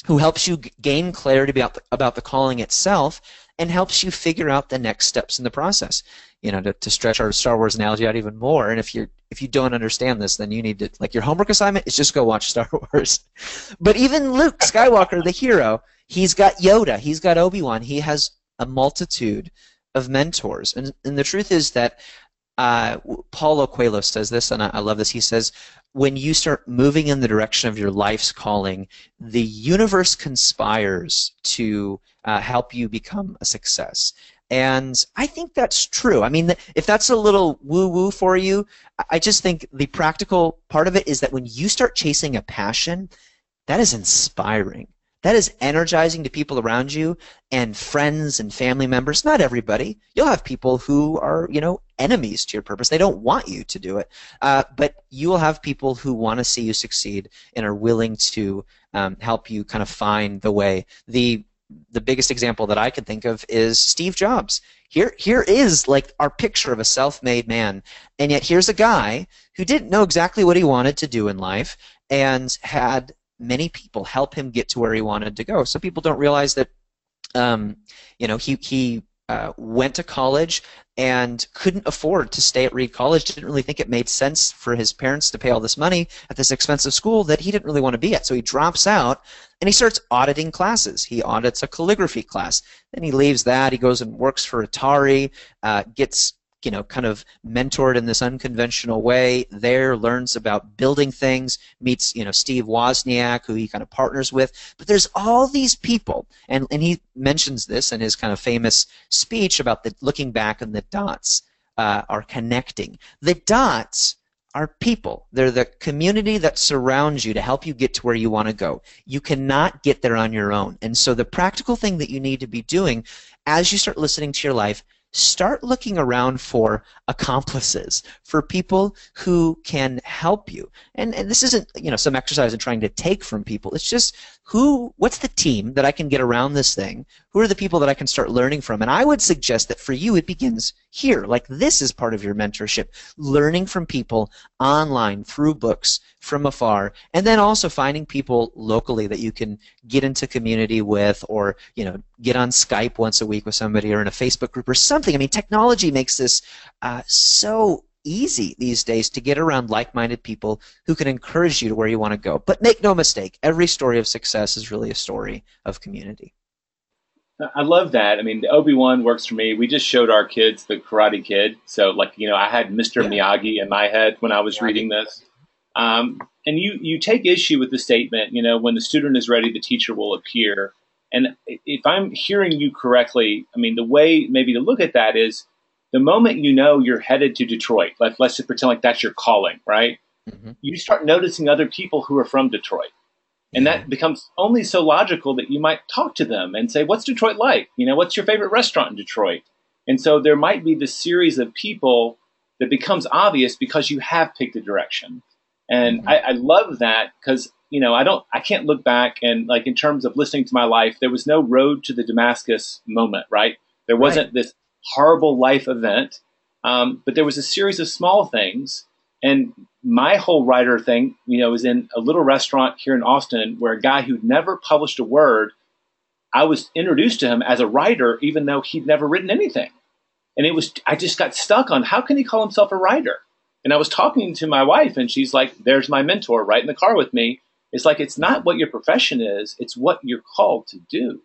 who helps you gain clarity about the, about the calling itself, and helps you figure out the next steps in the process. You know, to, to stretch our Star Wars analogy out even more. And if you're if you don't understand this, then you need to, like, your homework assignment is just go watch Star Wars. But even Luke Skywalker, the hero, he's got Yoda, he's got Obi-Wan, he has a multitude of mentors. And and the truth is that uh, Paulo Coelho says this, and I, I love this. He says, when you start moving in the direction of your life's calling, the universe conspires to uh, help you become a success. And I think that's true. I mean, if that's a little woo-woo for you, I just think the practical part of it is that when you start chasing a passion, that is inspiring. That is energizing to people around you and friends and family members. Not everybody. You'll have people who are, you know, enemies to your purpose. They don't want you to do it. Uh, but you will have people who want to see you succeed and are willing to um, help you kind of find the way. The the biggest example that I can think of is Steve Jobs. Here, here is like our picture of a self-made man, and yet here's a guy who didn't know exactly what he wanted to do in life and had many people help him get to where he wanted to go. So people don't realize that, um, you know, he he uh, went to college and couldn't afford to stay at Reed College. Didn't really think it made sense for his parents to pay all this money at this expensive school that he didn't really want to be at. So he drops out and he starts auditing classes. He audits a calligraphy class. Then he leaves that. He goes and works for Atari. Uh, gets you know, kind of mentored in this unconventional way there, learns about building things, meets, you know, Steve Wozniak, who he kind of partners with. But there's all these people, and, and he mentions this in his kind of famous speech about the looking back, and the dots uh, are connecting. The dots are people. They're the community that surrounds you to help you get to where you want to go. You cannot get there on your own. And so the practical thing that you need to be doing as you start listening to your life, start looking around for accomplices, for people who can help you. And, and this isn't, you know, some exercise in trying to take from people. It's just who, what's the team that I can get around this thing? Who are the people that I can start learning from? And I would suggest that for you, it begins here. Like, this is part of your mentorship, learning from people online, through books, from afar, and then also finding people locally that you can get into community with, or, you know, get on Skype once a week with somebody, or in a Facebook group or something. I mean, technology makes this uh, so easy these days to get around like-minded people who can encourage you to where you want to go. But make no mistake, every story of success is really a story of community. I love that. I mean, the Obi-Wan works for me. We just showed our kids The Karate Kid. So, like, you know, I had Mister Yeah. Miyagi in my head when I was Miyagi. reading this. Um, and you, you take issue with the statement, you know, when the student is ready, the teacher will appear. And if I'm hearing you correctly, I mean, the way maybe to look at that is the moment you know you're headed to Detroit, like, let's just pretend like that's your calling, right? Mm-hmm. You start noticing other people who are from Detroit. And that becomes only so logical that you might talk to them and say, what's Detroit like? You know, what's your favorite restaurant in Detroit? And so there might be this series of people that becomes obvious because you have picked a direction. And mm-hmm. I, I love that because, you know, I don't, I can't look back and like in terms of listening to my life, there was no road to the Damascus moment, right? There wasn't right. this horrible life event, um, but there was a series of small things. And my whole writer thing, you know, was in a little restaurant here in Austin where a guy who'd never published a word, I was introduced to him as a writer, even though he'd never written anything. And it was, I just got stuck on how can he call himself a writer? And I was talking to my wife and she's like, there's my mentor right in the car with me. It's like, it's not what your profession is, it's what you're called to do.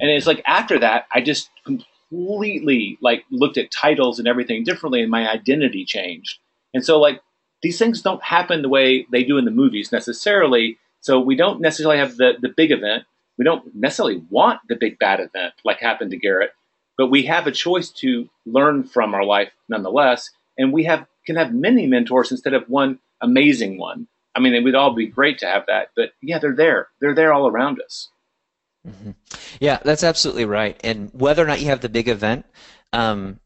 And it's like, after that, I just completely like looked at titles and everything differently and my identity changed. And so like these things don't happen the way they do in the movies necessarily. So we don't necessarily have the, the big event. We don't necessarily want the big bad event like happened to Garrett, but we have a choice to learn from our life nonetheless. And we have can have many mentors instead of one amazing one. I mean, it would all be great to have that, but yeah, they're there. They're there all around us. Mm-hmm. Yeah, that's absolutely right. And whether or not you have the big event, um,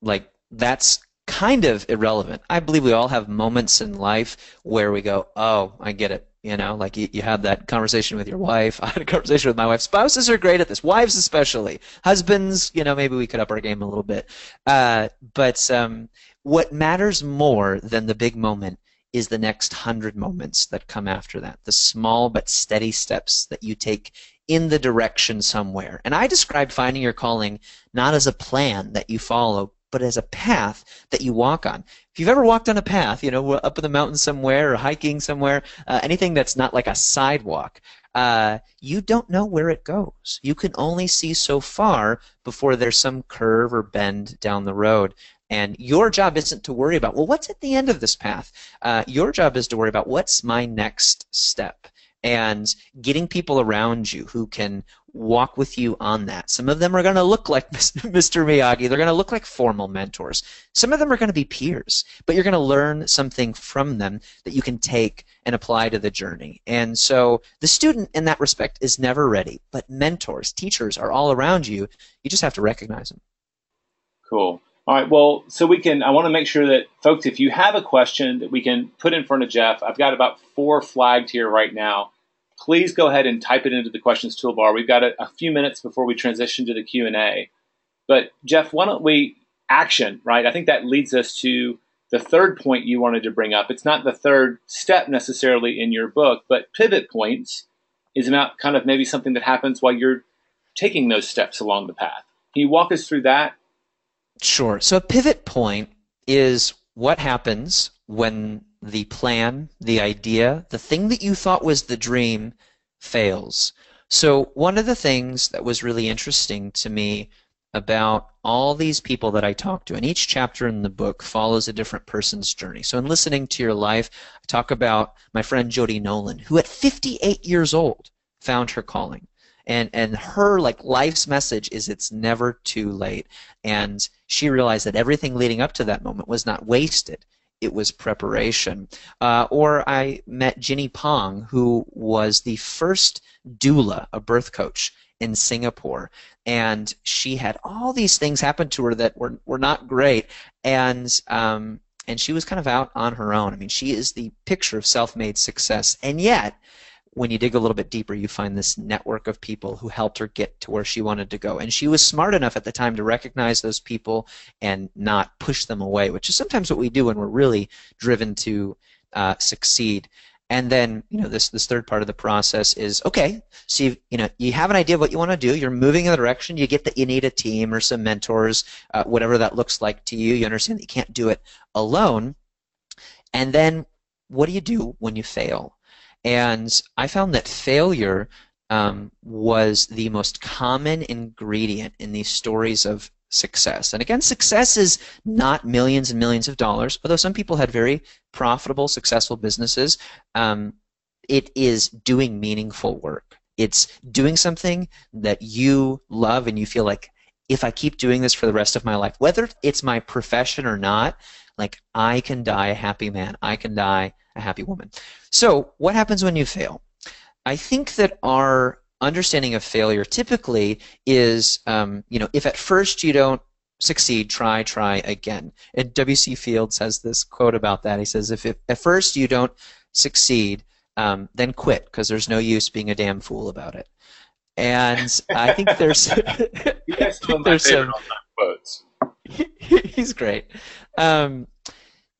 like that's kind of irrelevant. I believe we all have moments in life where we go, oh, I get it. You know, like you, you have that conversation with your wife. I had a conversation with my wife. Spouses are great at this. Wives especially. Husbands, you know, maybe we could up our game a little bit. Uh, but um, what matters more than the big moment is the next hundred moments that come after that, the small but steady steps that you take in the direction somewhere. And I describe finding your calling not as a plan that you follow, but as a path that you walk on. If you've ever walked on a path, you know, up in the mountains somewhere or hiking somewhere, uh, anything that's not like a sidewalk, uh, you don't know where it goes. You can only see so far before there's some curve or bend down the road. And your job isn't to worry about, well, what's at the end of this path? Uh, your job is to worry about what's my next step. And getting people around you who can walk with you on that. Some of them are going to look like Mister Miyagi. They're going to look like formal mentors. Some of them are going to be peers, but you're going to learn something from them that you can take and apply to the journey. And so the student in that respect is never ready, but mentors, teachers are all around you. You just have to recognize them. Cool. All right, well, so we can, I want to make sure that, folks, if you have a question that we can put in front of Jeff, I've got about four flagged here right now. Please go ahead and type it into the questions toolbar. We've got a, a few minutes before we transition to the Q and A. But, Jeff, why don't we action, right? I think that leads us to the third point you wanted to bring up. It's not the third step necessarily in your book, but pivot points is about kind of maybe something that happens while you're taking those steps along the path. Can you walk us through that? Sure. So a pivot point is what happens when the plan, the idea, the thing that you thought was the dream fails. So one of the things that was really interesting to me about all these people that I talked to, and each chapter in the book follows a different person's journey. So in listening to your life, I talk about my friend Jody Nolan, who at fifty-eight years old found her calling. And and her like life's message is it's never too late. And she realized that everything leading up to that moment was not wasted. It was preparation. Uh, or I met Ginny Pong, who was the first doula, a birth coach, in Singapore. And she had all these things happen to her that were, were not great. And um, and she was kind of out on her own. I mean, she is the picture of self-made success. And yet, when you dig a little bit deeper, you find this network of people who helped her get to where she wanted to go. And she was smart enough at the time to recognize those people and not push them away, which is sometimes what we do when we're really driven to uh, succeed. And then, you know, this, this third part of the process is, okay, so you've, you know, you have an idea of what you want to do. You're moving in the direction. You get that you need a team or some mentors, uh, whatever that looks like to you. You understand that you can't do it alone. And then what do you do when you fail? And I found that failure um, was the most common ingredient in these stories of success. And again, success is not millions and millions of dollars, although some people had very profitable, successful businesses. Um, it is doing meaningful work, It's doing something that you love and you feel like, if I keep doing this for the rest of my life, whether it's my profession or not, like, I can die a happy man, I can die a happy woman. So what happens when you fail? I think that our understanding of failure typically is, um, you know, if at first you don't succeed, try, try again. And W C Fields has this quote about that. He says, if it, at first you don't succeed, um, then quit, because there's no use being a damn fool about it. And I think there's, you guys some of my favorite all-time quotes. He's great. Um,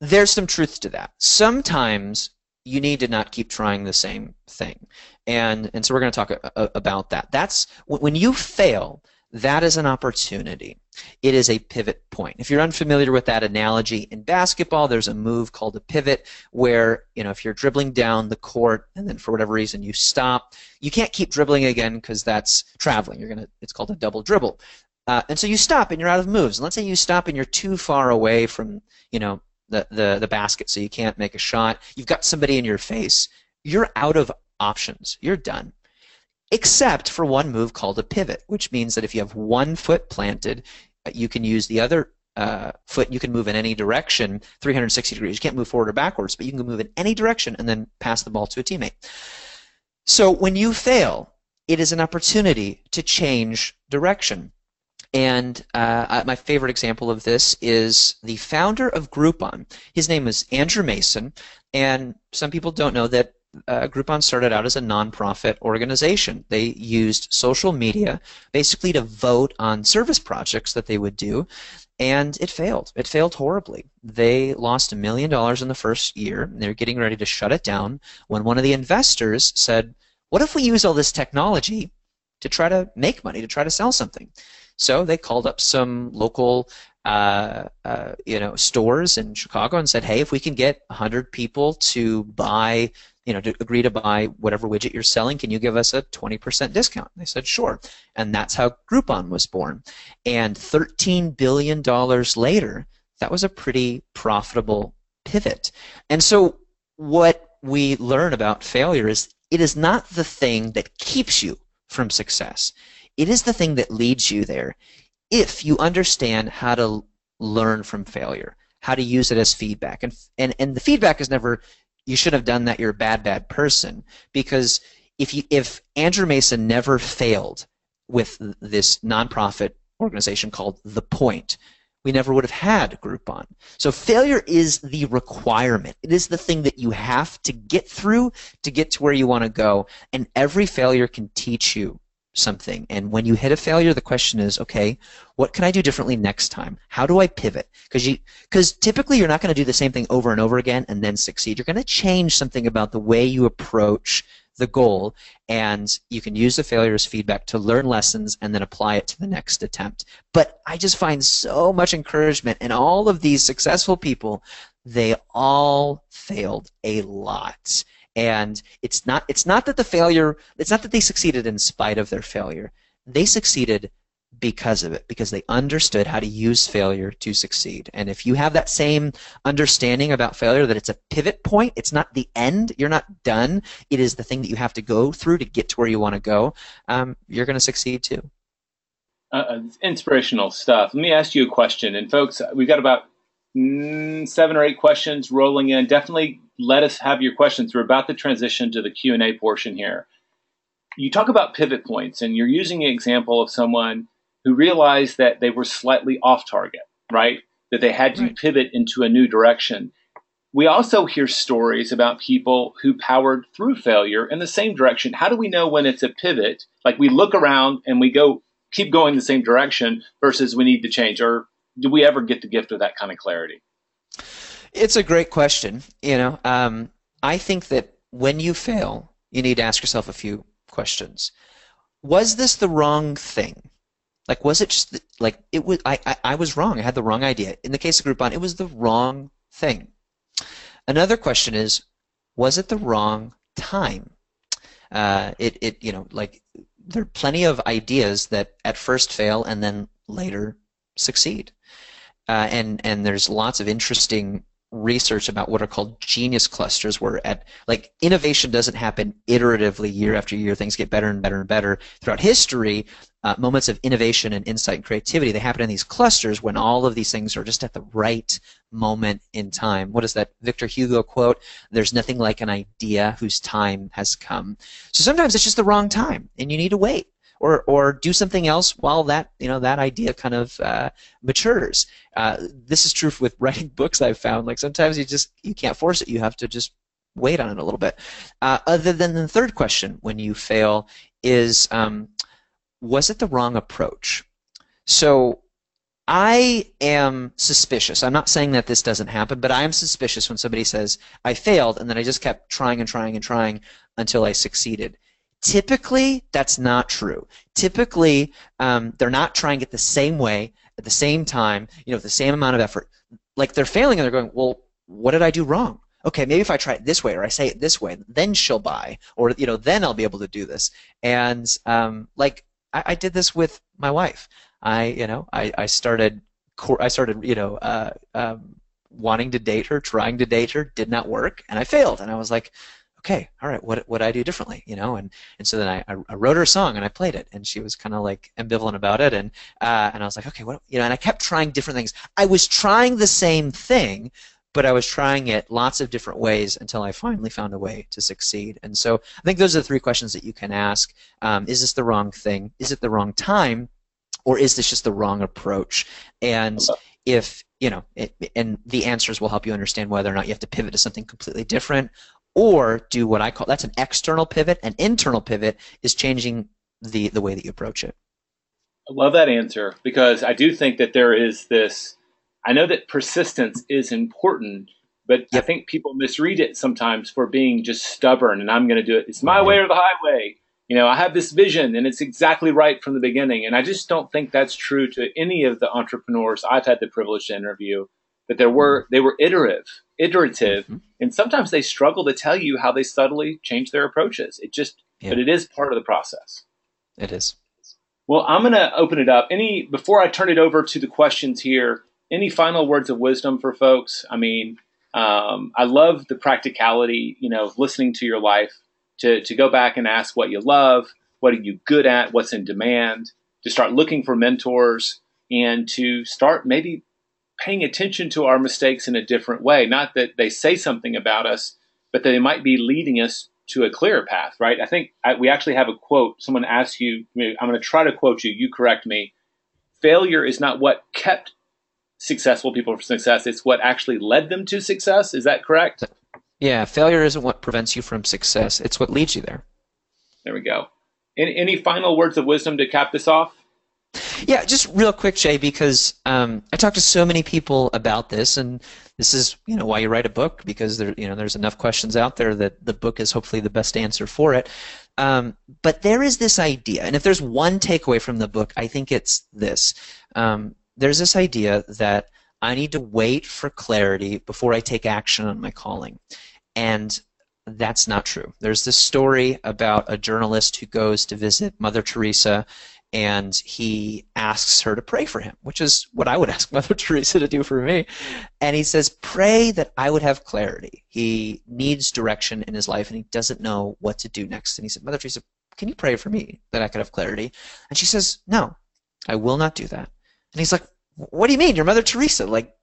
there's some truth to that. Sometimes you need to not keep trying the same thing, and and so we're going to talk a, a, about that. That's when you fail. That is an opportunity. It is a pivot point. If you're unfamiliar with that analogy, in basketball, there's a move called a pivot where, you know, if you're dribbling down the court and then for whatever reason you stop, you can't keep dribbling again because that's traveling. You're gonna, it's called a double dribble. Uh, and so you stop and you're out of moves. And let's say you stop and you're too far away from, you know, the, the, the basket, so you can't make a shot. You've got somebody in your face. You're out of options. You're done. Except for one move called a pivot, which means that if you have one foot planted, you can use the other uh, foot. You can move in any direction, three hundred sixty degrees. You can't move forward or backwards, but you can move in any direction and then pass the ball to a teammate. So when you fail, it is an opportunity to change direction. And uh, my favorite example of this is the founder of Groupon. His name is Andrew Mason, and some people don't know that Uh, Groupon started out as a nonprofit organization. They used social media basically to vote on service projects that they would do, and it failed. It failed horribly. They lost a million dollars in the first year. They're getting ready to shut it down when one of the investors said, "What if we use all this technology to try to make money, to try to sell something?" So they called up some local Uh, uh, you know, stores in Chicago and said, "Hey, if we can get one hundred people to buy, you know, to agree to buy whatever widget you're selling, can you give us a twenty percent discount?" And they said, "Sure." And that's how Groupon was born. And thirteen billion dollars later, that was a pretty profitable pivot. And so what we learn about failure is it is not the thing that keeps you from success. It is the thing that leads you there, if you understand how to learn from failure, how to use it as feedback. And, and and the feedback is never, you should have done that, you're a bad, bad person, because if you, if Andrew Mason never failed with this nonprofit organization called The Point, we never would have had Groupon. So failure is the requirement. It is the thing that you have to get through to get to where you want to go, and every failure can teach you something. And when you hit a failure, the question is, okay, what can I do differently next time? How do I pivot? Because you, because typically you're not going to do the same thing over and over again and then succeed. You're going to change something about the way you approach the goal, and you can use the failure as feedback to learn lessons and then apply it to the next attempt. But I just find so much encouragement in all of these successful people. They all failed a lot. And it's not, it's not that the failure, it's not that they succeeded in spite of their failure. They succeeded because of it, because they understood how to use failure to succeed. And if you have that same understanding about failure, that it's a pivot point, it's not the end, you're not done, it is the thing that you have to go through to get to where you want to go, um, you're going to succeed too. Uh, inspirational stuff. Let me ask you a question. And folks, we've got about mm, seven or eight questions rolling in. Definitely let us have your questions. We're about to transition to the Q and A portion here. You talk about pivot points, and you're using an example of someone who realized that they were slightly off target, right? That they had to right. pivot into a new direction. We also hear stories about people who powered through failure in the same direction. How do we know when it's a pivot? Like, we look around and we go, keep going the same direction versus we need to change, or do we ever get the gift of that kind of clarity? It's a great question. You know, um, I think that when you fail, you need to ask yourself a few questions. Was this the wrong thing? Like, was it just the, like it was? I, I I was wrong. I had the wrong idea. In the case of Groupon, it was the wrong thing. Another question is, was it the wrong time? Uh, it it you know, like, there are plenty of ideas that at first fail and then later succeed, uh, and and there's lots of interesting research about what are called genius clusters, where at like innovation doesn't happen iteratively year after year, things get better and better and better throughout history. Uh, moments of innovation and insight and creativity, they happen in these clusters when all of these things are just at the right moment in time. What is that Victor Hugo quote? There's nothing like an idea whose time has come. So sometimes it's just the wrong time and you need to wait or or do something else while that, you know, that idea kind of uh, matures. Uh, this is true with writing books, I've found. Like sometimes you just, you can't force it. You have to just wait on it a little bit. Uh, other than the third question when you fail is, um, was it the wrong approach? So I am suspicious. I'm not saying that this doesn't happen, but I am suspicious when somebody says, I failed, and then I just kept trying and trying and trying until I succeeded. Typically, that's not true. Typically, um, they're not trying it the same way, at the same time, you know, the same amount of effort. Like they're failing and they're going, well, what did I do wrong? Okay, maybe if I try it this way or I say it this way, then she'll buy, or, you know, then I'll be able to do this. And um, like, I did this with my wife. I, you know, I, I started, I started, you know, uh, um, wanting to date her, trying to date her, did not work, and I failed. And I was like, okay, all right, what would I do differently, you know? And and so then I, I wrote her a song and I played it, and she was kind of like ambivalent about it, and uh, and I was like, okay, what, you know? And I kept trying different things. I was trying the same thing, but I was trying it lots of different ways until I finally found a way to succeed. And so I think those are the three questions that you can ask. Um, is this the wrong thing? Is it the wrong time? Or is this just the wrong approach? And if, you know, it, and the answers will help you understand whether or not you have to pivot to something completely different or do what I call, that's an external pivot. An internal pivot is changing the, the way that you approach it. I love that answer, because I do think that there is this, I know that persistence is important, but I think people misread it sometimes for being just stubborn and I'm going to do it. It's my way or the highway. You know, I have this vision and it's exactly right from the beginning. And I just don't think that's true to any of the entrepreneurs I've had the privilege to interview, that there were, they were iterative, iterative. Mm-hmm. And sometimes they struggle to tell you how they subtly change their approaches. It just, yeah. But it is part of the process. It is. Well, I'm going to open it up. Any, before I turn it over to the questions here, any final words of wisdom for folks? I mean, um, I love the practicality, you know, of listening to your life, to, to go back and ask what you love, what are you good at, what's in demand, to start looking for mentors, and to start maybe paying attention to our mistakes in a different way. Not that they say something about us, but that they might be leading us to a clearer path, right? I think I, we actually have a quote. Someone asked you, I'm going to try to quote you, you correct me. Failure is not what kept successful people for success, it's what actually led them to success. Is that correct? Yeah, failure isn't what prevents you from success, it's what leads you there. There we go. Any, any final words of wisdom to cap this off? Yeah, just real quick, Jay, because um, I talk to so many people about this, and this is, you know, why you write a book, because there, you know, there's enough questions out there that the book is hopefully the best answer for it. Um, but there is this idea, and if there's one takeaway from the book, I think it's this. Um, There's this idea that I need to wait for clarity before I take action on my calling. And that's not true. There's this story about a journalist who goes to visit Mother Teresa, and he asks her to pray for him, which is what I would ask Mother Teresa to do for me. And he says, pray that I would have clarity. He needs direction in his life, and he doesn't know what to do next. And he said, Mother Teresa, can you pray for me that I could have clarity? And she says, no, I will not do that. And he's like, what do you mean? You're Mother Teresa. Like,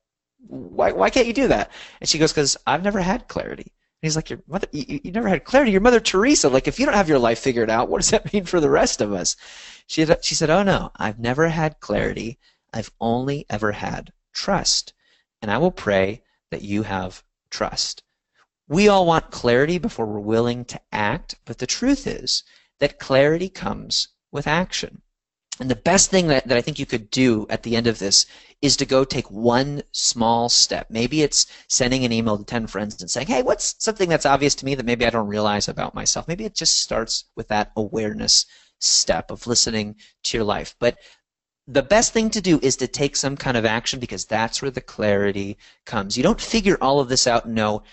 why, why can't you do that? And she goes, because I've never had clarity. And he's like, your mother, you, you never had clarity. You're Mother Teresa. Like, if you don't have your life figured out, what does that mean for the rest of us? She, she said, oh, no, I've never had clarity. I've only ever had trust. And I will pray that you have trust. We all want clarity before we're willing to act, but the truth is that clarity comes with action. And the best thing that, that I think you could do at the end of this is to go take one small step. Maybe it's sending an email to ten friends and saying, hey, what's something that's obvious to me that maybe I don't realize about myself? Maybe it just starts with that awareness step of listening to your life. But the best thing to do is to take some kind of action, because that's where the clarity comes. You don't figure all of this out and know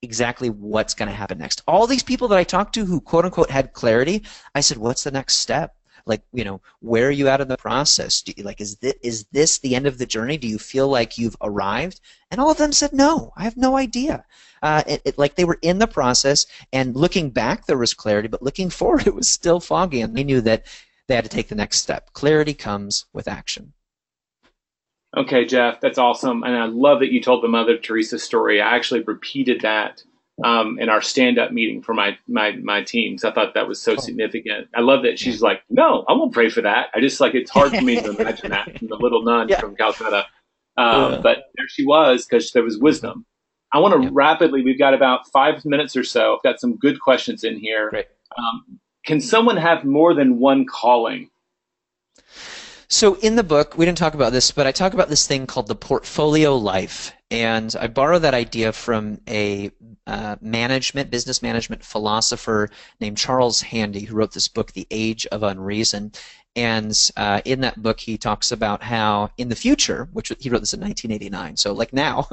exactly what's going to happen next. All these people that I talked to who, quote unquote, had clarity, I said, what's the next step? Like, you know, where are you at in the process? Do you, like, is this, is this the end of the journey? Do you feel like you've arrived? And all of them said, no, I have no idea. Uh, it, it, like, they were in the process, and looking back there was clarity, but looking forward it was still foggy, and they knew that they had to take the next step. Clarity comes with action. Okay, Jeff, that's awesome. And I love that you told the Mother Teresa story. I actually repeated that um, in our stand-up meeting for my, my, my team. So I thought that was so oh. significant. I love that she's like, no, I won't pray for that. I just, like, it's hard for me to imagine that from the little nun yeah. from Calcutta. Um, yeah. But there she was, because there was wisdom. I want to yeah. rapidly, we've got about five minutes or so. I've got some good questions in here. Great. Um, can someone have more than one calling? So in the book, we didn't talk about this, but I talk about this thing called the portfolio life, and I borrow that idea from a uh, management, business management philosopher named Charles Handy, who wrote this book, The Age of Unreason. And uh, in that book, he talks about how in the future, which he wrote this in nineteen eighty-nine, so like now,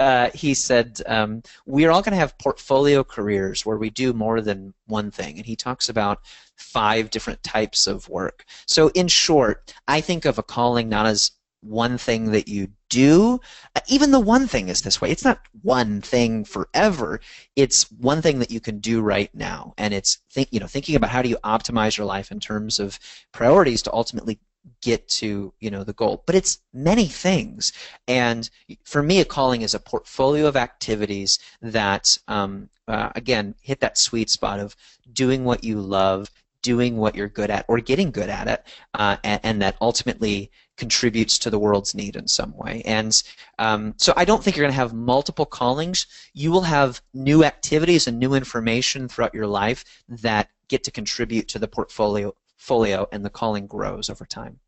uh, he said, um, we're all going to have portfolio careers where we do more than one thing. And he talks about five different types of work. So in short, I think of a calling not as one thing that you do. Even the one thing is this way. It's not one thing forever. It's one thing that you can do right now. And it's think, you know, thinking about how do you optimize your life in terms of priorities to ultimately get to, you know, the goal. But it's many things. And for me, a calling is a portfolio of activities that, um, uh, again, hit that sweet spot of doing what you love, doing what you're good at, or getting good at it, uh, and, and that ultimately contributes to the world's need in some way. And um, so I don't think you're going to have multiple callings. You will have new activities and new information throughout your life that get to contribute to the portfolio, folio, and the calling grows over time.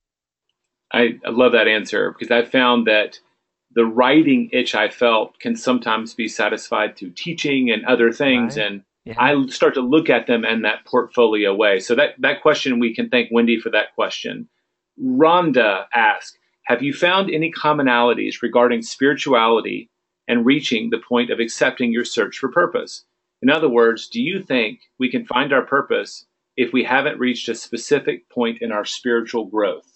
I, I love that answer, because I found that the writing itch I felt can sometimes be satisfied through teaching and other things. Right. And yeah. I start to look at them in that portfolio way. So that, that question, we can thank Wendy for that question. Rhonda asks, have you found any commonalities regarding spirituality and reaching the point of accepting your search for purpose? In other words, do you think we can find our purpose if we haven't reached a specific point in our spiritual growth?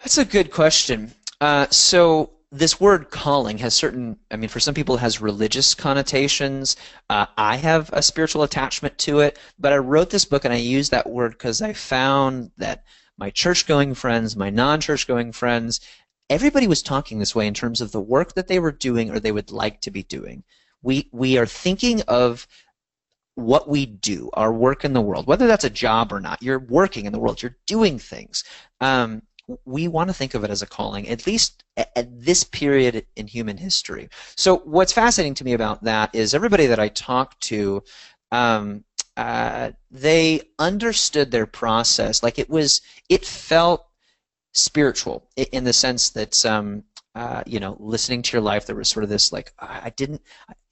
That's a good question. Uh, so this word calling has certain, I mean, for some people it has religious connotations. Uh, I have a spiritual attachment to it, but I wrote this book and I used that word because I found that my church-going friends, my non-church-going friends, everybody was talking this way in terms of the work that they were doing or they would like to be doing. We, we are thinking of what we do, our work in the world, whether that's a job or not. You're working in the world. You're doing things. Um, we want to think of it as a calling, at least at, at this period in human history. So what's fascinating to me about that is everybody that I talk to, um, Uh, they understood their process. Like it was, it felt spiritual in the sense that, um, uh, you know, listening to your life, there was sort of this like, I didn't,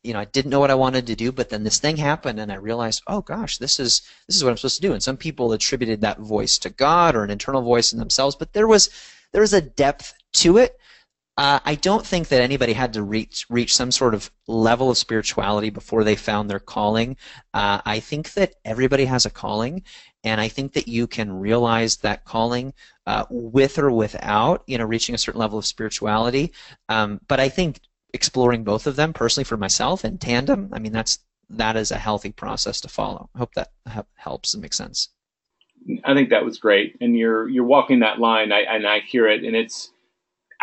you know, I didn't know what I wanted to do, but then this thing happened and I realized, oh gosh, this is, this is what I'm supposed to do. And some people attributed that voice to God or an internal voice in themselves, but there was, there was a depth to it. Uh, I don't think that anybody had to reach reach some sort of level of spirituality before they found their calling. Uh, I think that everybody has a calling, and I think that you can realize that calling uh, with or without, you know, reaching a certain level of spirituality. Um, but I think exploring both of them personally for myself in tandem, I mean, that's that is a healthy process to follow. I hope that helps and makes sense. I think that was great, and you're you're walking that line, I, and I hear it, and it's.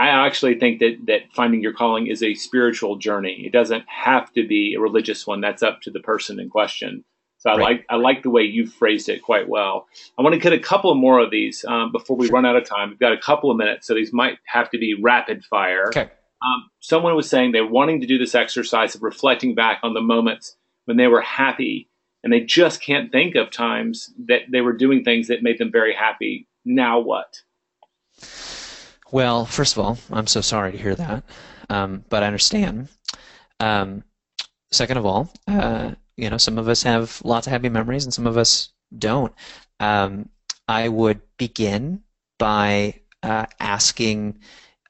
I actually think that, that finding your calling is a spiritual journey. It doesn't have to be a religious one. That's up to the person in question. So I right. like I like the way you phrased it quite well. I want to get a couple more of these um, before we sure. run out of time. We've got a couple of minutes, so these might have to be rapid fire. Okay. Um, someone was saying they're wanting to do this exercise of reflecting back on the moments when they were happy, and they just can't think of times that they were doing things that made them very happy. Now what? Well, first of all, I'm so sorry to hear that, um, but I understand. Um, second of all, uh, you know, some of us have lots of happy memories and some of us don't. Um, I would begin by uh, asking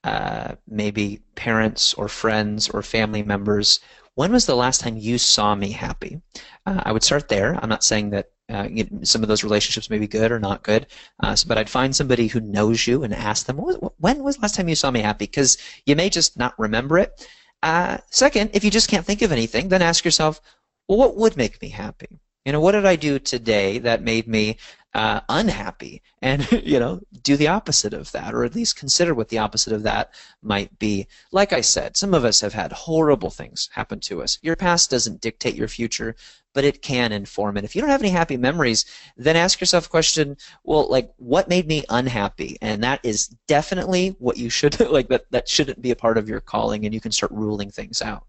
uh, maybe parents or friends or family members, when was the last time you saw me happy? Uh, I would start there. I'm not saying that Uh, you know, some of those relationships may be good or not good, uh, so, but I'd find somebody who knows you and ask them, when was the last time you saw me happy? Because you may just not remember it. Uh, second, if you just can't think of anything, then ask yourself, well, what would make me happy? You know, what did I do today that made me uh, unhappy? And, you know, do the opposite of that, or at least consider what the opposite of that might be. Like I said, some of us have had horrible things happen to us. Your past doesn't dictate your future, but it can inform it. If you don't have any happy memories, then ask yourself the question, well, like, what made me unhappy? And that is definitely what you should, like, that, that shouldn't be a part of your calling, and you can start ruling things out.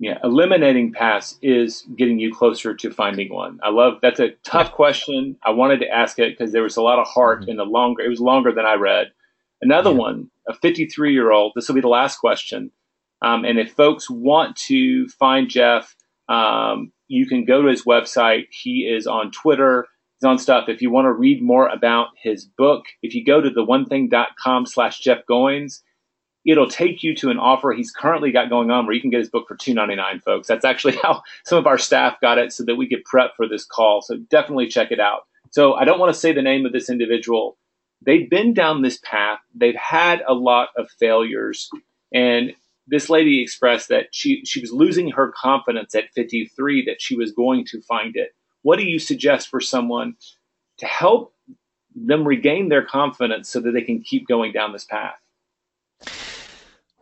Yeah, eliminating past is getting you closer to finding one. I love, that's a tough question. I wanted to ask it because there was a lot of heart mm-hmm. in the longer, it was longer than I read. Another yeah. one, a fifty-three-year-old, this will be the last question. Um, and if folks want to find Jeff, um, you can go to his website. He is on Twitter, he's on stuff. If you want to read more about his book, if you go to the one thing dot com slash Jeff Goins, it'll take you to an offer he's currently got going on where you can get his book for two ninety-nine, folks. That's actually how some of our staff got it so that we could prep for this call. So definitely check it out. So I don't want to say the name of this individual. They've been down this path. They've had a lot of failures. And this lady expressed that she, she was losing her confidence at fifty-three, that she was going to find it. What do you suggest for someone to help them regain their confidence so that they can keep going down this path?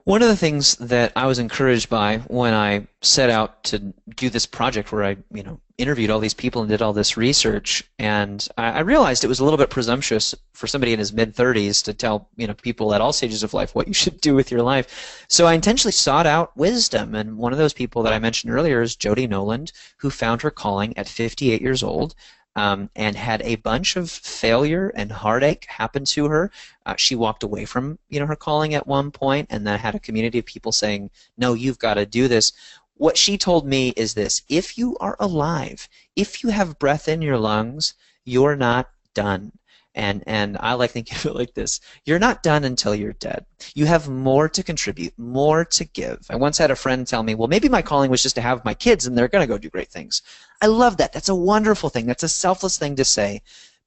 One of the things that I was encouraged by when I set out to do this project where I, you know, interviewed all these people and did all this research, and I, I realized it was a little bit presumptuous for somebody in his mid-thirties to tell, you know, people at all stages of life what you should do with your life. So I intentionally sought out wisdom, and one of those people that I mentioned earlier is Jody Noland, who found her calling at fifty-eight years old. Um, and had a bunch of failure and heartache happen to her. Uh, she walked away from, you know, her calling at one point, and then had a community of people saying, no, you've got to do this. What she told me is this: if you are alive, if you have breath in your lungs, you're not done. And, and I like thinking of it like this: you're not done until you're dead. You have more to contribute, more to give. I once had a friend tell me, well, maybe my calling was just to have my kids and they're going to go do great things. I love that. That's a wonderful thing. That's a selfless thing to say.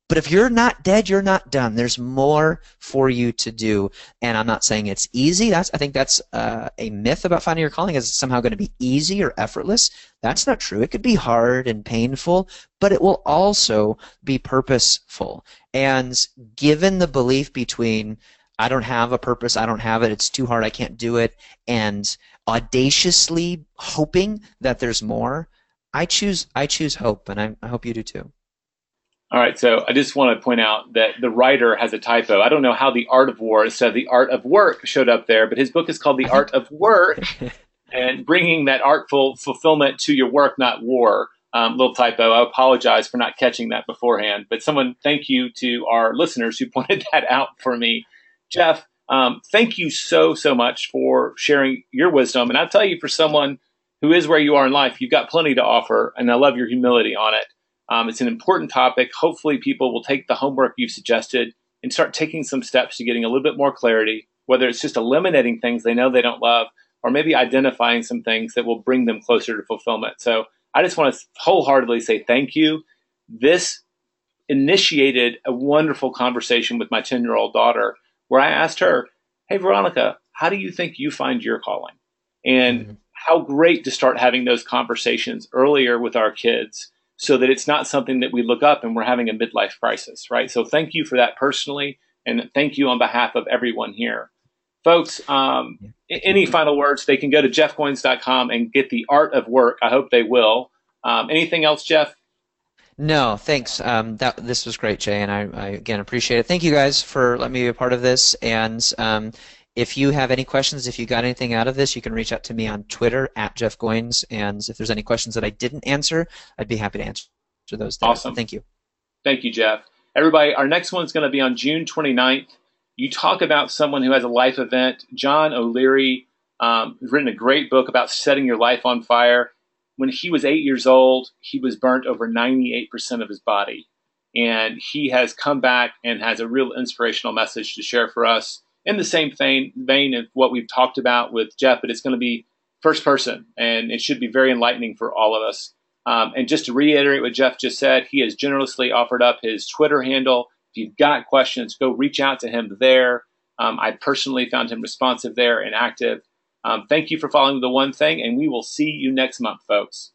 But if you're not dead, you're not done. There's more for you to do. And I'm not saying it's easy. That's, I think that's uh, a myth about finding your calling, is it's somehow going to be easy or effortless. That's not true. It could be hard and painful, but it will also be purposeful. And given the belief between, I don't have a purpose, I don't have it, it's too hard, I can't do it, and audaciously hoping that there's more, I choose, I choose hope, and I, I hope you do too. All right, so I just want to point out that the writer has a typo. I don't know how The Art of War instead of The Art of Work showed up there, but his book is called The Art of Work, and bringing that artful fulfillment to your work, not war. Um, little typo. I apologize for not catching that beforehand, but someone, thank you to our listeners who pointed that out for me. Jeff, um, thank you so, so much for sharing your wisdom. And I'll tell you, for someone who is where you are in life, you've got plenty to offer, and I love your humility on it. Um, it's an important topic. Hopefully people will take the homework you've suggested and start taking some steps to getting a little bit more clarity, whether it's just eliminating things they know they don't love, or maybe identifying some things that will bring them closer to fulfillment. So I just want to wholeheartedly say thank you. This initiated a wonderful conversation with my ten-year-old daughter, where I asked her, hey, Veronica, how do you think you find your calling? And mm-hmm. how great to start having those conversations earlier with our kids, so that it's not something that we look up and we're having a midlife crisis, right? So thank you for that personally, and thank you on behalf of everyone here. Folks, um, any final words? They can go to jeff goins dot com and get The Art of Work. I hope they will. Um, anything else, Jeff? No, thanks. Um, that, this was great, Jay, and I, I, again, appreciate it. Thank you guys for letting me be a part of this, and um, if you have any questions, if you got anything out of this, you can reach out to me on Twitter, at Jeff Goins, and if there's any questions that I didn't answer, I'd be happy to answer those. There. Awesome. Thank you. Thank you, Jeff. Everybody, our next one's going to be on June twenty-ninth. You talk about someone who has a life event. John O'Leary um, has written a great book about setting your life on fire. When he was eight years old, he was burnt over ninety-eight percent of his body, and he has come back and has a real inspirational message to share for us. In the same vein, vein of what we've talked about with Jeff, but it's going to be first person, and it should be very enlightening for all of us. Um, and just to reiterate what Jeff just said, he has generously offered up his Twitter handle. If you've got questions, go reach out to him there. Um, I personally found him responsive there and active. Um, thank you for following The One Thing, and we will see you next month, folks.